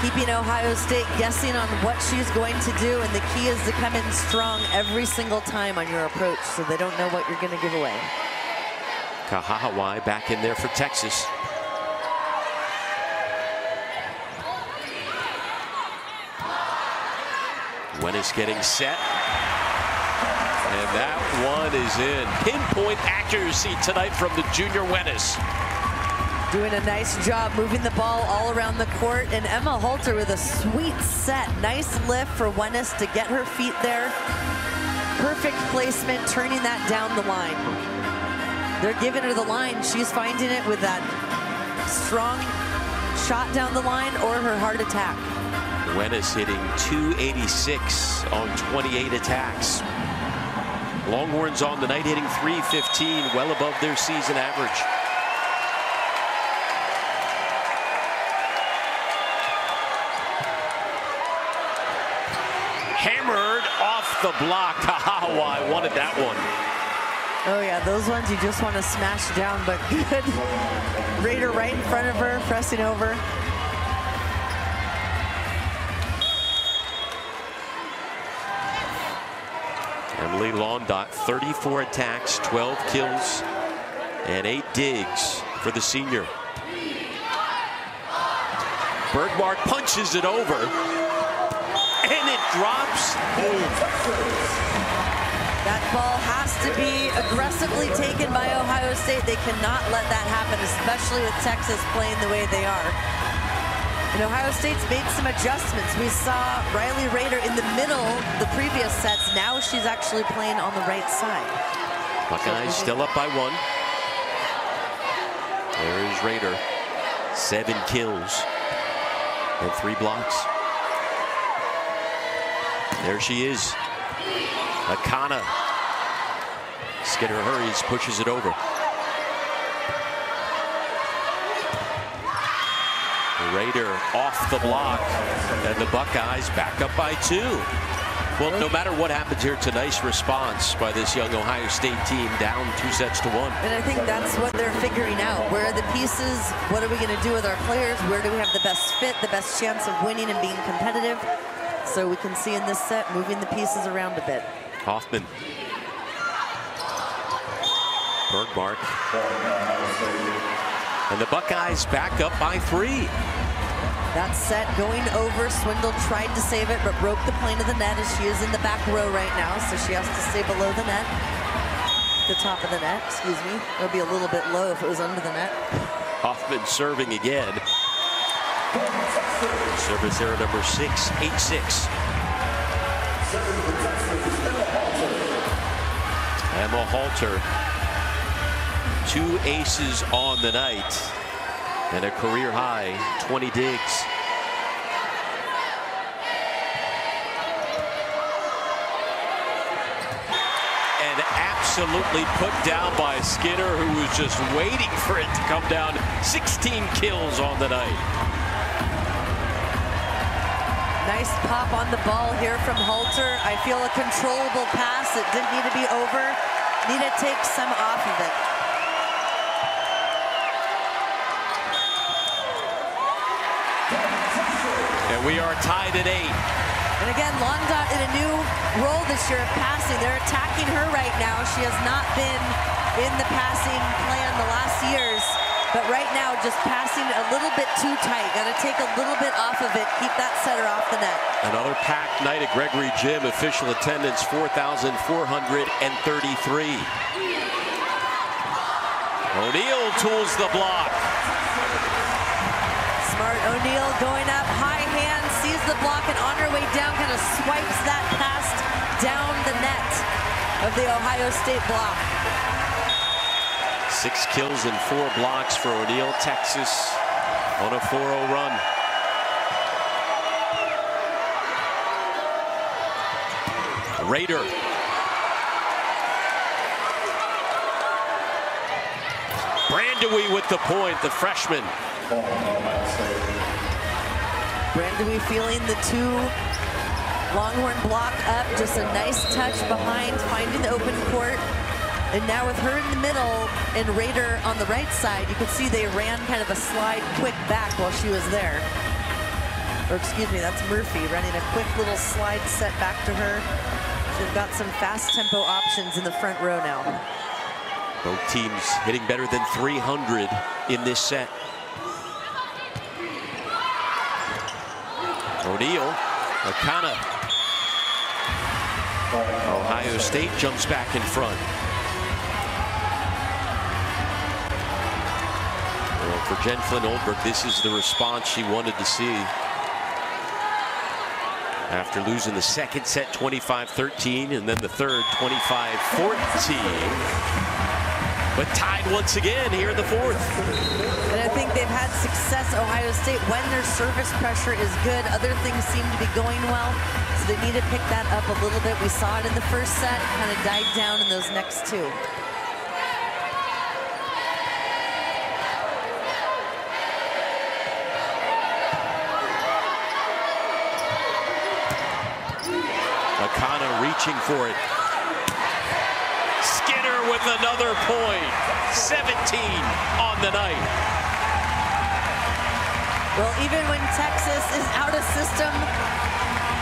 Keeping Ohio State guessing on what she's going to do, and the key is to come in strong every single time on your approach so they don't know what you're going to give away. Kahawai back in there for Texas. Wenisch getting set. And that one is in. Pinpoint accuracy tonight from the junior Wenisch. Doing a nice job moving the ball all around the court. And Emma Halter with a sweet set. Nice lift for Wenisch to get her feet there. Perfect placement, turning that down the line. They're giving her the line. She's finding it with that strong shot down the line or her hard attack. Wenisch hitting two eighty-six on twenty-eight attacks. Longhorns on the night hitting three fifteen, well above their season average. Hammered off the block. Kahawai wanted that one. Oh yeah, those ones you just want to smash down, but good. Rader right in front of her, pressing over. Emily Londot, thirty-four attacks, twelve kills, and eight digs for the senior. Bergmark punches it over, and it drops. That ball has to be aggressively taken by Ohio State. They cannot let that happen, especially with Texas playing the way they are. And Ohio State's made some adjustments. We saw Riley Rader in the middle the previous sets. Now she's actually playing on the right side. Buckeyes still up by one. There is Rader. Seven kills and three blocks. There she is. Akana. Skinner hurries, pushes it over. Rader off the block, and the Buckeyes back up by two. Well, no matter what happens here, it's a nice response by this young Ohio State team, down two sets to one. And I think that's what they're figuring out. Where are the pieces? What are we going to do with our players? Where do we have the best fit, the best chance of winning and being competitive? So we can see in this set, moving the pieces around a bit. Hoffman. Bergmark. And the Buckeyes back up by three. That set going over. Swindle tried to save it, but broke the plane of the net as she is in the back row right now, so she has to stay below the net. The top of the net, excuse me. It would be a little bit low if it was under the net. Hoffman serving again. Service error number six, eight six. Emma Halter, two aces on the night. And a career high, twenty digs. And absolutely put down by Skinner, who was just waiting for it to come down. sixteen kills on the night. Nice pop on the ball here from Halter. I feel a controllable pass. It didn't need to be over. Need to take some off of it. We are tied at eight. And again, Londot in a new role this year of passing. They're attacking her right now. She has not been in the passing plan the last years. But right now, just passing a little bit too tight. Got to take a little bit off of it. Keep that setter off the net. Another packed night at Gregory Jinn. Official attendance, four thousand four hundred thirty-three. O'Neal tools the block. Smart O'Neal going up high. The block, and on her way down kind of swipes that pass down the net of the Ohio State block. Six kills and four blocks for O'Neal. Texas on a four oh run. Rader. Brandewie with the point, the freshman. Brandewie feeling the two Longhorn block up, just a nice touch behind, finding the open court. And now with her in the middle and Rader on the right side, you can see they ran kind of a slide quick back while she was there. Or excuse me, that's Murphy running a quick little slide set back to her. They've got some fast tempo options in the front row now. Both teams hitting better than three hundred in this set. O'Neal, Akana. Ohio State jumps back in front. Well, for Jen Flynn Oldenburg, this is the response she wanted to see. After losing the second set twenty-five thirteen and then the third twenty-five fourteen. But tied once again here in the fourth. And I think they've had success, Ohio State, when their service pressure is good. Other things seem to be going well, so they need to pick that up a little bit. We saw it in the first set, kind of died down in those next two. Akana reaching for it. Skinner with another point, seventeen on the night. Well, even when Texas is out of system,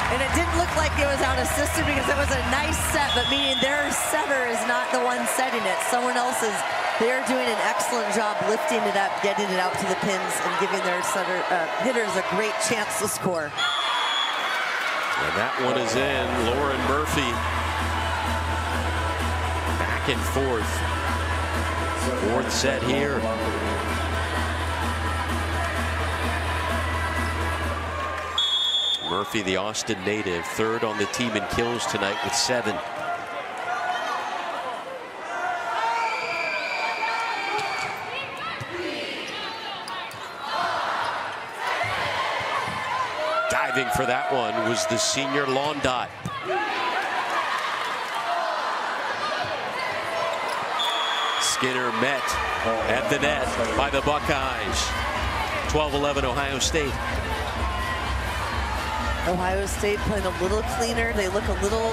And it didn't look like it was out of system because it was a nice set, but meaning their setter is not the one setting it. Someone else is. They're doing an excellent job lifting it up, getting it out to the pins, and giving their setter, uh, hitters a great chance to score. And that one is in. Lauren Murphy back and forth. Fourth set here. Murphy, the Austin native, third on the team in kills tonight with seven. Diving for that one was the senior Londot. Skinner met at the net by the Buckeyes. twelve eleven Ohio State. Ohio State playing a little cleaner. They look a little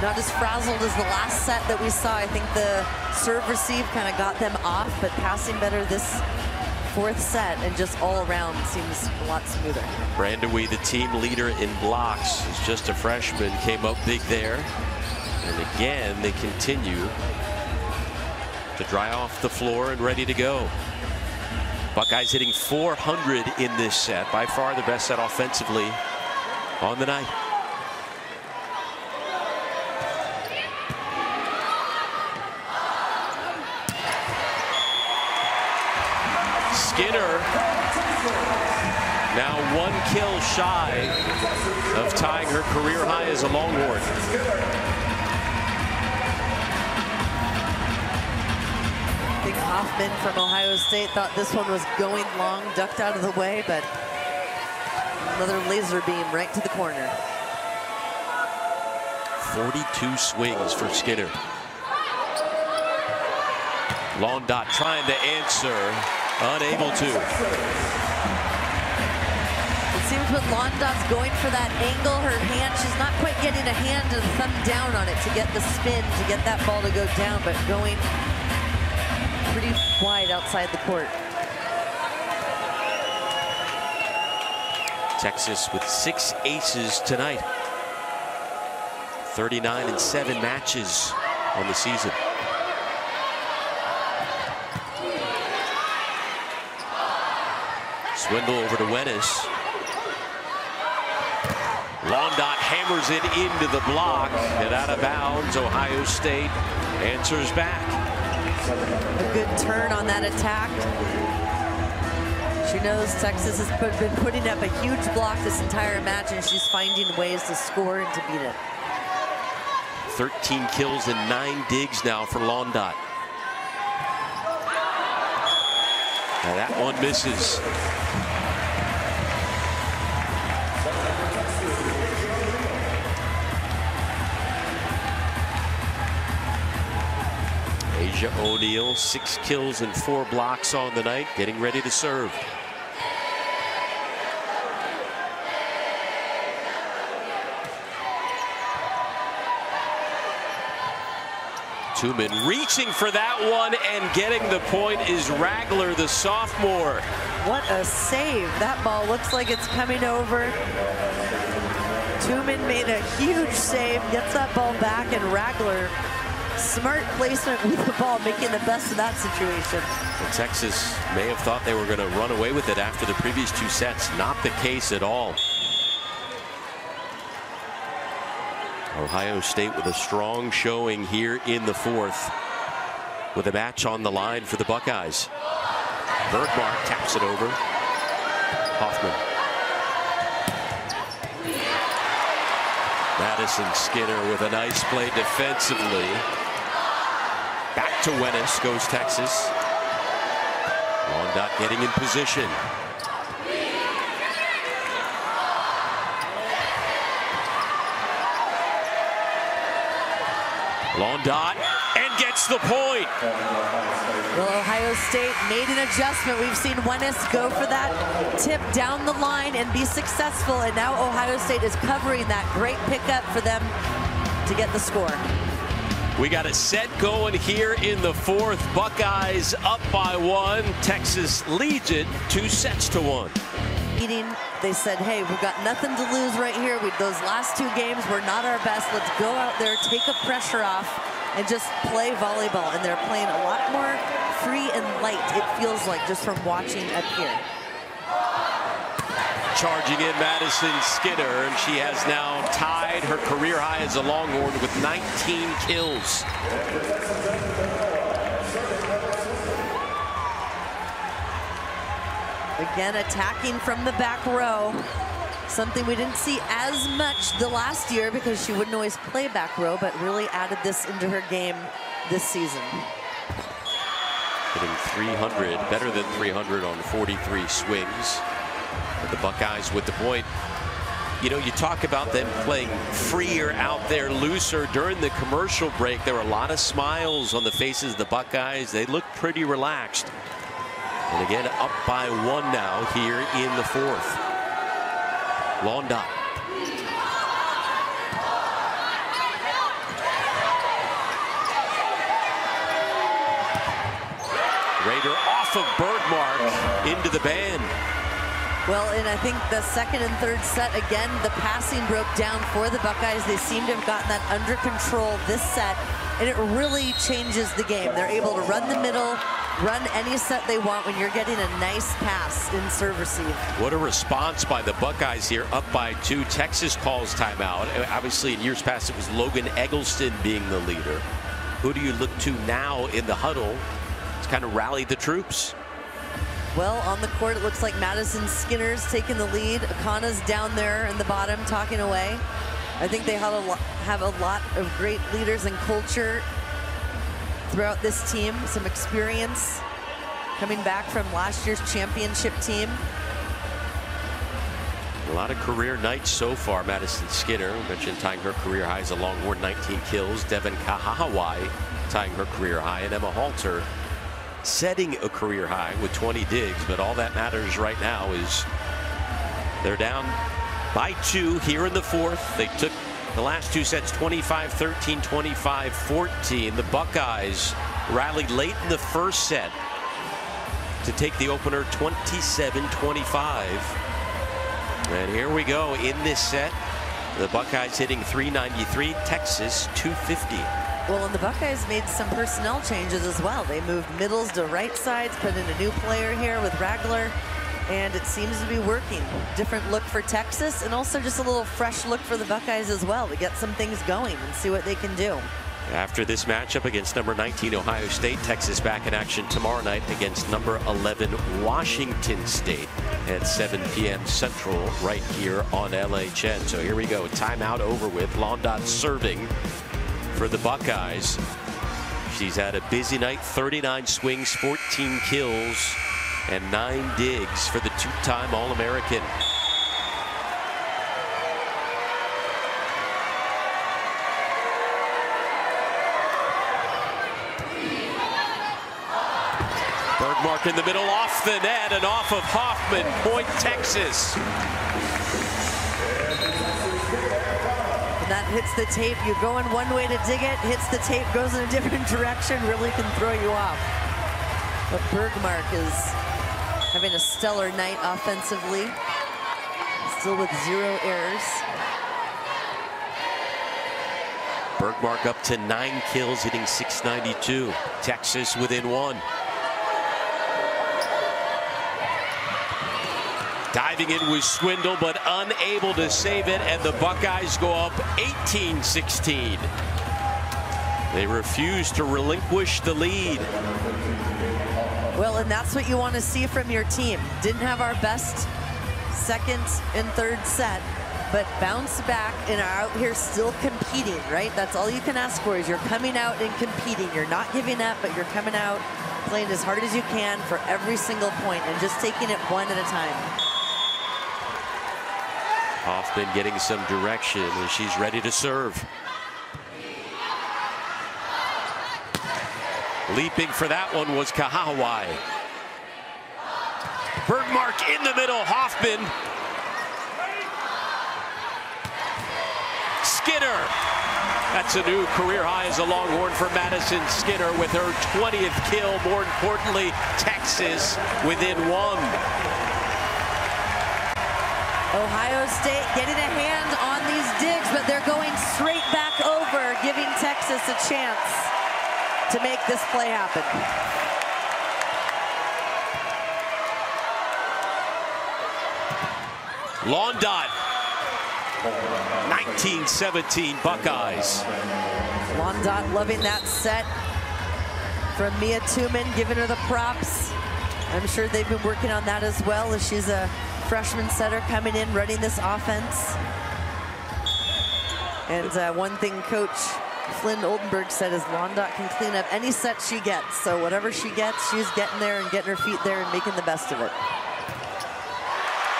not as frazzled as the last set that we saw. I think the serve receive kind of got them off, but passing better this fourth set, and just all around seems a lot smoother. Brandewie, the team leader in blocks, is just a freshman, came up big there. And again, they continue to dry off the floor and ready to go. Buckeyes hitting four hundred in this set, by far the best set offensively on the night. Skinner now one kill shy of tying her career high as a Longhorn. I think Hoffman from Ohio State thought this one was going long, ducked out of the way, but another laser beam right to the corner. forty-two swings for Skinner. Londot trying to answer, unable to. It seems when Londot's going for that angle, her hand, she's not quite getting a hand and thumb down on it to get the spin, to get that ball to go down, but going pretty wide outside the court. Texas with six aces tonight. thirty-nine and seven matches on the season. Swindle over to Wenisch. Londot hammers it into the block and out of bounds. Ohio State answers back. A good turn on that attack. She knows Texas has put, been putting up a huge block this entire match, and she's finding ways to score and to beat it. thirteen kills and nine digs now for Londot. Now that one misses. Asia O'Neal, six kills and four blocks on the night, getting ready to serve. Tooman reaching for that one and getting the point is Ragler, the sophomore. What a save. That ball looks like it's coming over. Tooman made a huge save, gets that ball back, and Ragler, smart placement with the ball, making the best of that situation. And Texas may have thought they were going to run away with it after the previous two sets. Not the case at all. Ohio State with a strong showing here in the fourth, with a match on the line for the Buckeyes. Bergmark taps it over. Hoffman. Madison Skinner with a nice play defensively. Back to Wenisch goes Texas. Londot getting in position. Londot, and gets the point. Well, Ohio State made an adjustment. We've seen Wenisch go for that tip down the line and be successful, and now Ohio State is covering that. Great pickup for them to get the score. We got a set going here in the fourth. Buckeyes up by one. Texas leads it two sets to one. competing. They said, hey, we've got nothing to lose right here. We, those last two games were not our best. Let's go out there, take the pressure off, and just play volleyball. And they're playing a lot more free and light, it feels like, just from watching up here. Charging in Madison Skinner, and she has now tied her career high as a Longhorn with nineteen kills. Again, attacking from the back row, something we didn't see as much the last year because she wouldn't always play back row, but really added this into her game this season. Hitting three hundred, better than three hundred on forty-three swings. The Buckeyes with the point. You know, you talk about them playing freer out there, looser. During the commercial break, there were a lot of smiles on the faces of the Buckeyes. They look pretty relaxed. And again, up by one now here in the fourth. Londot. Rader off of Bergmark into the band. Well, and I think the second and third set, again, the passing broke down for the Buckeyes. They seem to have gotten that under control this set, and it really changes the game. They're able to run the middle, run any set they want when you're getting a nice pass in serve receive. What a response by the Buckeyes here, up by two. Texas calls timeout. Obviously, in years past, it was Logan Eggleston being the leader. Who do you look to now in the huddle to kind of rally the troops? Well, on the court, it looks like Madison Skinner's taking the lead. Akana's down there in the bottom, talking away. I think they have a, lot, have a lot of great leaders and culture throughout this team. Some experience coming back from last year's championship team. A lot of career nights so far. Madison Skinner, mentioned tying her career high as a Longhorn, nineteen kills. Devin Kahawai tying her career high, and Emma Halter setting a career high with twenty digs, but all that matters right now is they're down by two here in the fourth. They took the last two sets twenty-five thirteen, twenty-five fourteen. The Buckeyes rallied late in the first set to take the opener twenty-seven twenty-five. And here we go in this set. The Buckeyes hitting three ninety-three, Texas two fifty. Well, and the Buckeyes made some personnel changes as well. They moved middles to right sides, put in a new player here with Ragler, and it seems to be working. Different look for Texas, and also just a little fresh look for the Buckeyes as well to get some things going and see what they can do. After this matchup against number nineteen Ohio State, Texas back in action tomorrow night against number eleven Washington State at seven p m Central right here on L H N. So here we go. Timeout over with. Londot serving for the Buckeyes. She's had a busy night, thirty-nine swings, fourteen kills, and nine digs for the two-time All-American. Bergmark in the middle, off the net and off of Hoffman. Point Texas. That hits the tape. You're going one way to dig it, hits the tape, goes in a different direction, really can throw you off. But Bergmark is having a stellar night offensively, still with zero errors. Bergmark up to nine kills, hitting six ninety-two. Texas within one. Diving in was Swindle, but unable to save it, and the Buckeyes go up eighteen sixteen. They refuse to relinquish the lead. Well, and that's what you want to see from your team. Didn't have our best second and third set, but bounce back and are out here still competing, right? That's all you can ask for, is you're coming out and competing. You're not giving up, but you're coming out playing as hard as you can for every single point and just taking it one at a time. Hoffman getting some direction, and she's ready to serve. Leaping for that one was Kahawai. Bergmark in the middle, Hoffman. Skinner. That's a new career high as a Longhorn for Madison Skinner with her twentieth kill. More importantly, Texas within one. Ohio State getting a hand on these digs, but they're going straight back over, giving Texas a chance to make this play happen. Londot, nineteen seventeen Buckeyes. Londot loving that set from Mia Tooman, giving her the props. I'm sure they've been working on that as well, as she's a freshman setter coming in, running this offense. And uh, one thing Coach Flynn Oldenburg said is Londot can clean up any set she gets. So whatever she gets, she's getting there and getting her feet there and making the best of it.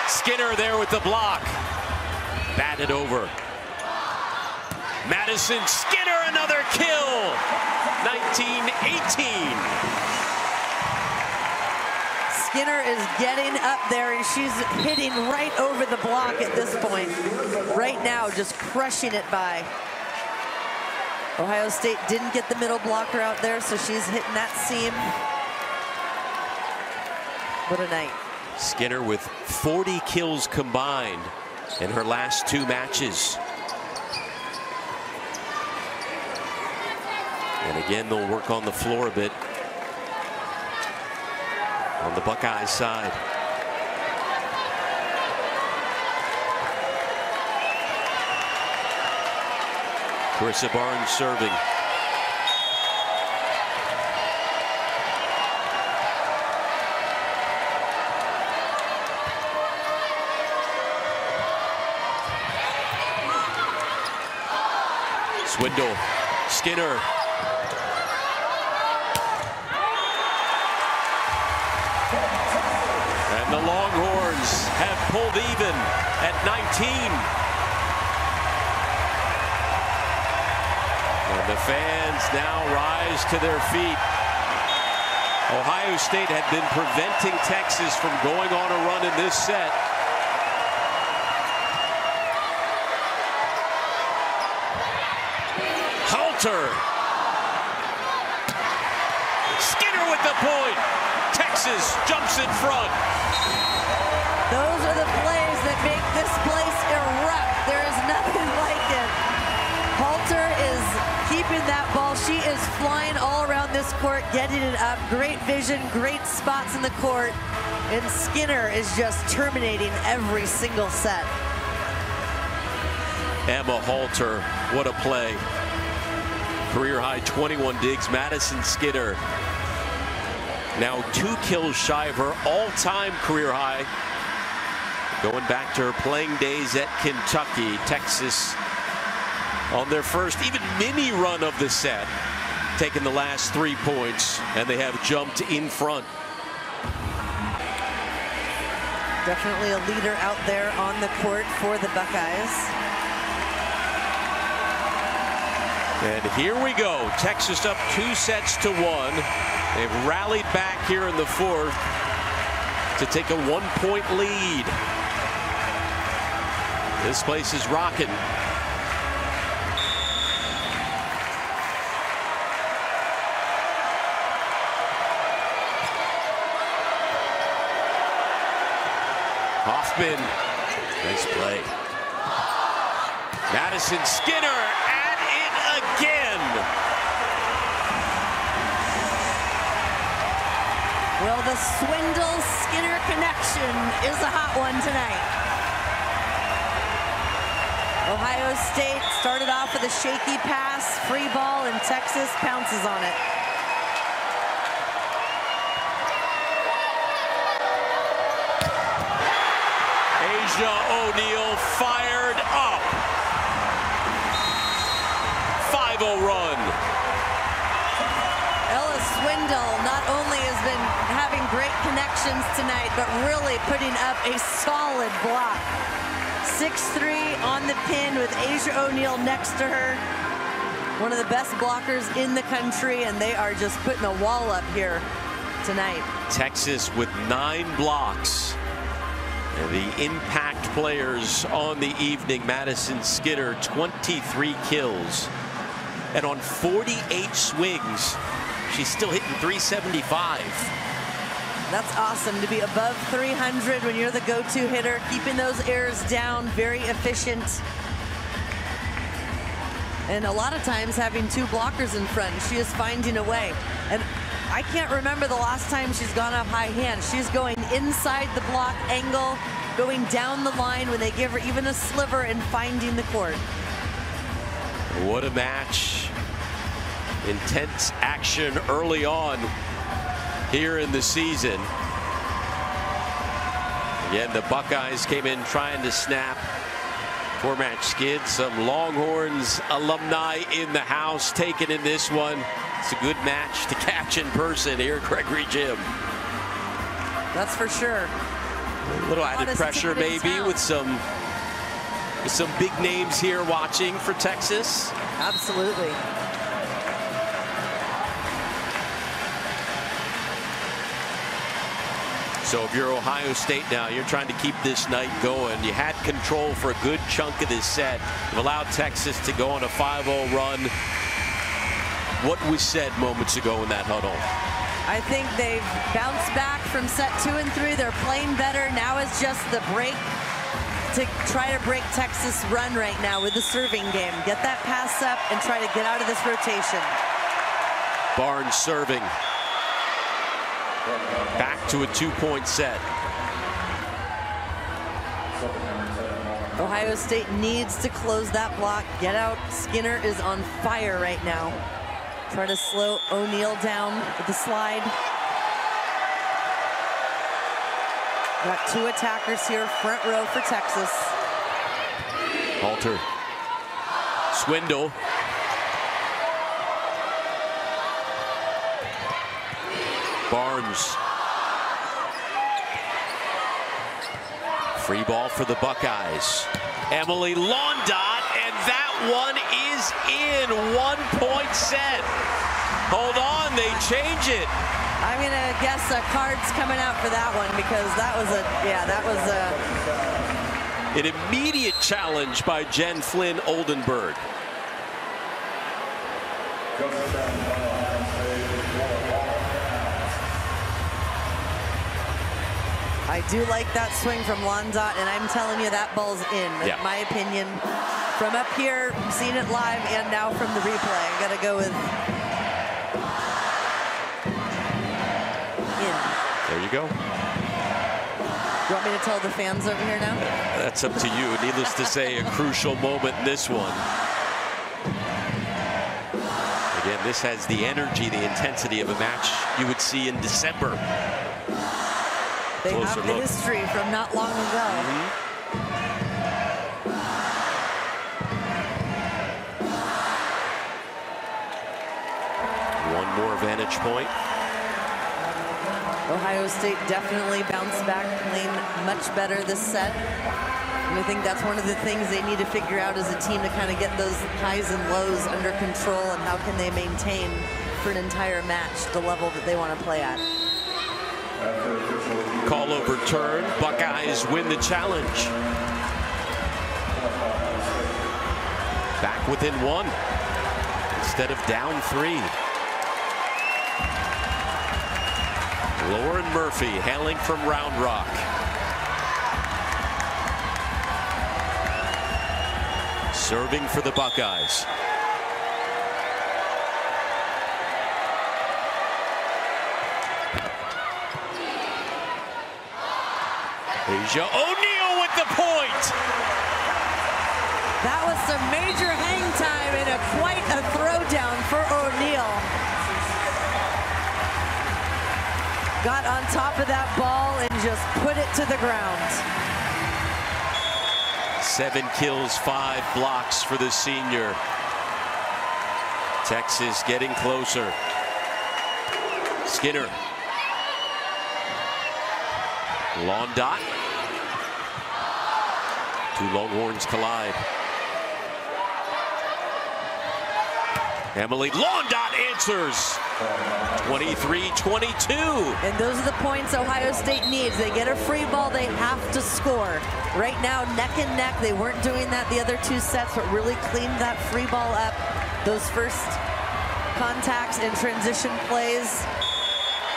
Skinner there with the block. Batted over. Madison Skinner, another kill. nineteen eighteen. Skinner is getting up there and she's hitting right over the block at this point. Right now, just crushing it by. Ohio State didn't get the middle blocker out there, so she's hitting that seam. What a night. Skinner with forty kills combined in her last two matches. And again, they'll work on the floor a bit on the Buckeye side. Carissa Barnes serving. Swindle, Skinner. The Longhorns have pulled even at nineteen. And the fans now rise to their feet. Ohio State had been preventing Texas from going on a run in this set. Halter. Skinner with the point. Texas jumps in front. Those are the plays that make this place erupt. There is nothing like it. Halter is keeping that ball. She is flying all around this court, getting it up. Great vision, great spots in the court. And Skinner is just terminating every single set. Emma Halter, what a play. Career high twenty-one digs. Madison Skinner, now two kills shy of her all-time career high. Going back to her playing days at Kentucky. Texas on their first even mini run of the set, taking the last three points, and they have jumped in front. Definitely a leader out there on the court for the Buckeyes. And here we go. Texas up two sets to one. They've rallied back here in the fourth to take a one-point lead. This place is rocking. Hoffman, nice play. Madison Skinner at it again. Well, the Swindle-Skinner connection is a hot one tonight. Ohio State started off with a shaky pass, free ball, and Texas pounces on it. Asia O'Neal fired up. five oh run. Ella Swindle not only has been having great connections tonight, but really putting up a solid block. six three on the pin with Asia O'Neal next to her. One of the best blockers in the country, and they are just putting a wall up here tonight. Texas with nine blocks. And the impact players on the evening. Madison Skinner, twenty-three kills. And on forty-eight swings, she's still hitting three seventy-five. That's awesome to be above three hundred when you're the go-to hitter, keeping those errors down, very efficient. And a lot of times having two blockers in front, she is finding a way. And I can't remember the last time she's gone up high hand. She's going inside the block angle, going down the line when they give her even a sliver and finding the court. What a match. Intense action early on here in the season. Again, the Buckeyes came in trying to snap four-match skid. Some Longhorns alumni in the house taken in this one. It's a good match to catch in person here at Gregory Jinn. That's for sure. A little added pressure maybe with some with some big names here watching for Texas. Absolutely. So if you're Ohio State now, you're trying to keep this night going. You had control for a good chunk of this set. You've allowed Texas to go on a five oh run. What was said moments ago in that huddle? I think they've bounced back from set two and three. They're playing better. Now it's just the break to try to break Texas' run right now with the serving game. Get that pass up and try to get out of this rotation. Barnes serving. Back to a two-point set. Ohio State needs to close that block. Get out. Skinner is on fire right now. Try to slow O'Neal down with the slide. Got two attackers here, front row for Texas. Halter. Swindle. Barnes. Free ball for the Buckeyes. Emily Londot, and that one is in. One-point set. Hold on, they change it. I'm gonna guess a card's coming out for that one because that was a, yeah, that was a. An immediate challenge by Jen Flynn Oldenburg. I do like that swing from Londot, and I'm telling you that ball's in, yeah. In my opinion. From up here, seen it live, and now from the replay. I gotta go with in. There you go. You want me to tell the fans over here now? That's up to you. Needless to say, a crucial moment in this one. Again, this has the energy, the intensity of a match you would see in December. They Closer have the look. History from not long ago. Mm-hmm. One more vantage point. Ohio State definitely bounced back, playing much better this set. And I think that's one of the things they need to figure out as a team, to kind of get those highs and lows under control, and how can they maintain for an entire match the level that they want to play at. Call overturned. Buckeyes win the challenge. Back within one instead of down three. Lauren Murphy hailing from Round Rock. Serving for the Buckeyes. Asia O'Neal with the point. That was some major hang time and a, quite a throwdown for O'Neal. Got on top of that ball and just put it to the ground. Seven kills, five blocks for the senior. Texas getting closer. Skinner. Londot. Two Longhorns collide. Emily Londot answers. twenty-three twenty-two. And those are the points Ohio State needs. They get a free ball, they have to score. Right now, neck and neck. They weren't doing that the other two sets, but really cleaned that free ball up. Those first contacts and transition plays.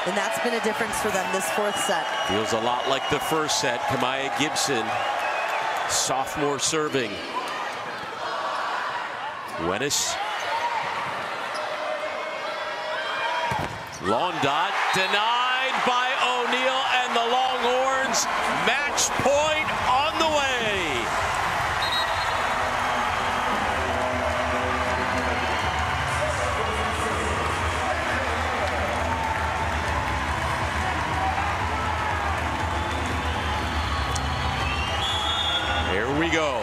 And that's been a difference for them this fourth set. Feels a lot like the first set. Kamaya Gibson, sophomore serving. Wenisch. Londot denied by O'Neal, and the Longhorns match point on the way. Here we go.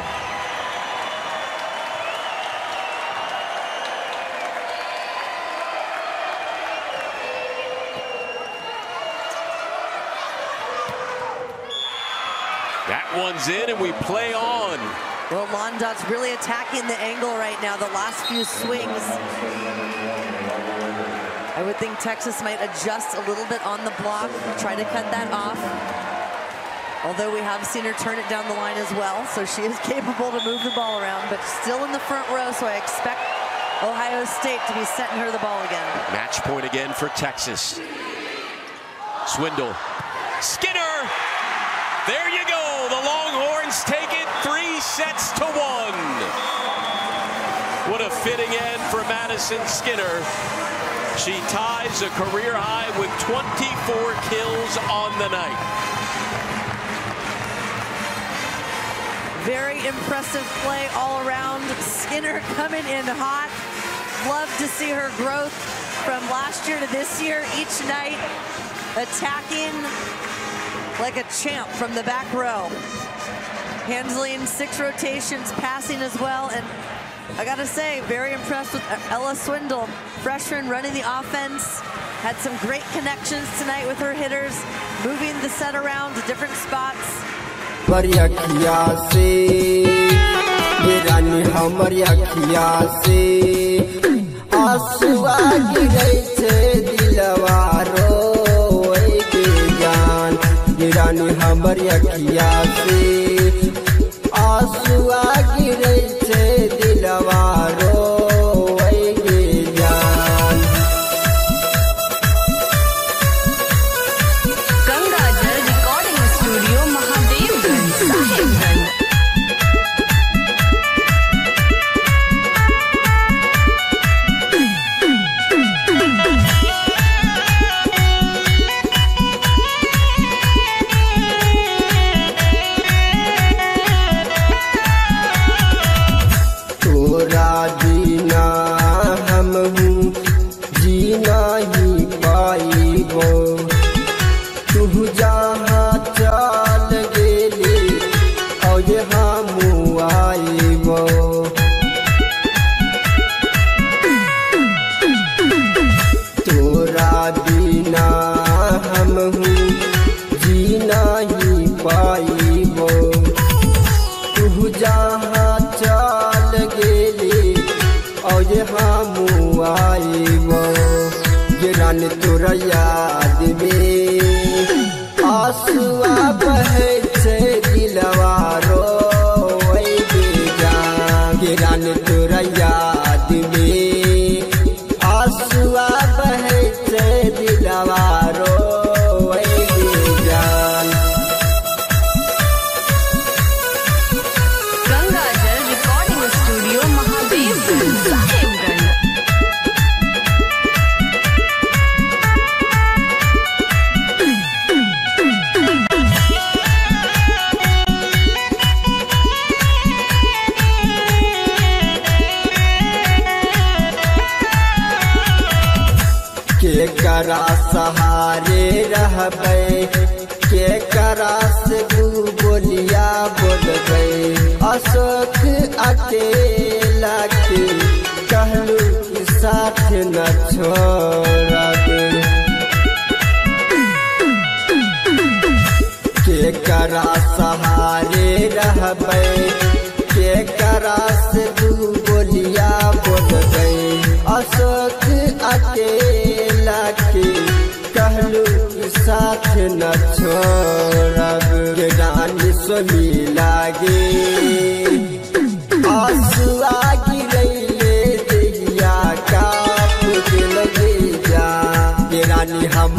One's in, and we play on. Well, Londot's really attacking the angle right now, the last few swings. I would think Texas might adjust a little bit on the block, try to cut that off. Although we have seen her turn it down the line as well, so she is capable to move the ball around, but still in the front row, so I expect Ohio State to be setting her the ball again. Match point again for Texas. Swindle. Skinner! There you go! The Longhorns take it three sets to one. What a fitting end for Madison Skinner. She ties a career high with twenty-four kills on the night. Very impressive play all around. Skinner coming in hot. Love to see her growth from last year to this year. Each night attacking like a champ from the back row. Handling six rotations, passing as well, and I gotta say, very impressed with Ella Swindle, freshman running the offense. Had some great connections tonight with her hitters, moving the set around to different spots. जाने हमर अखिया से आंसू आ गिरै छै दिलवा रोएगी जान Ganga Jal recording studio Mahadevganj Sahibganj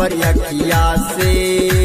फरिया किया से।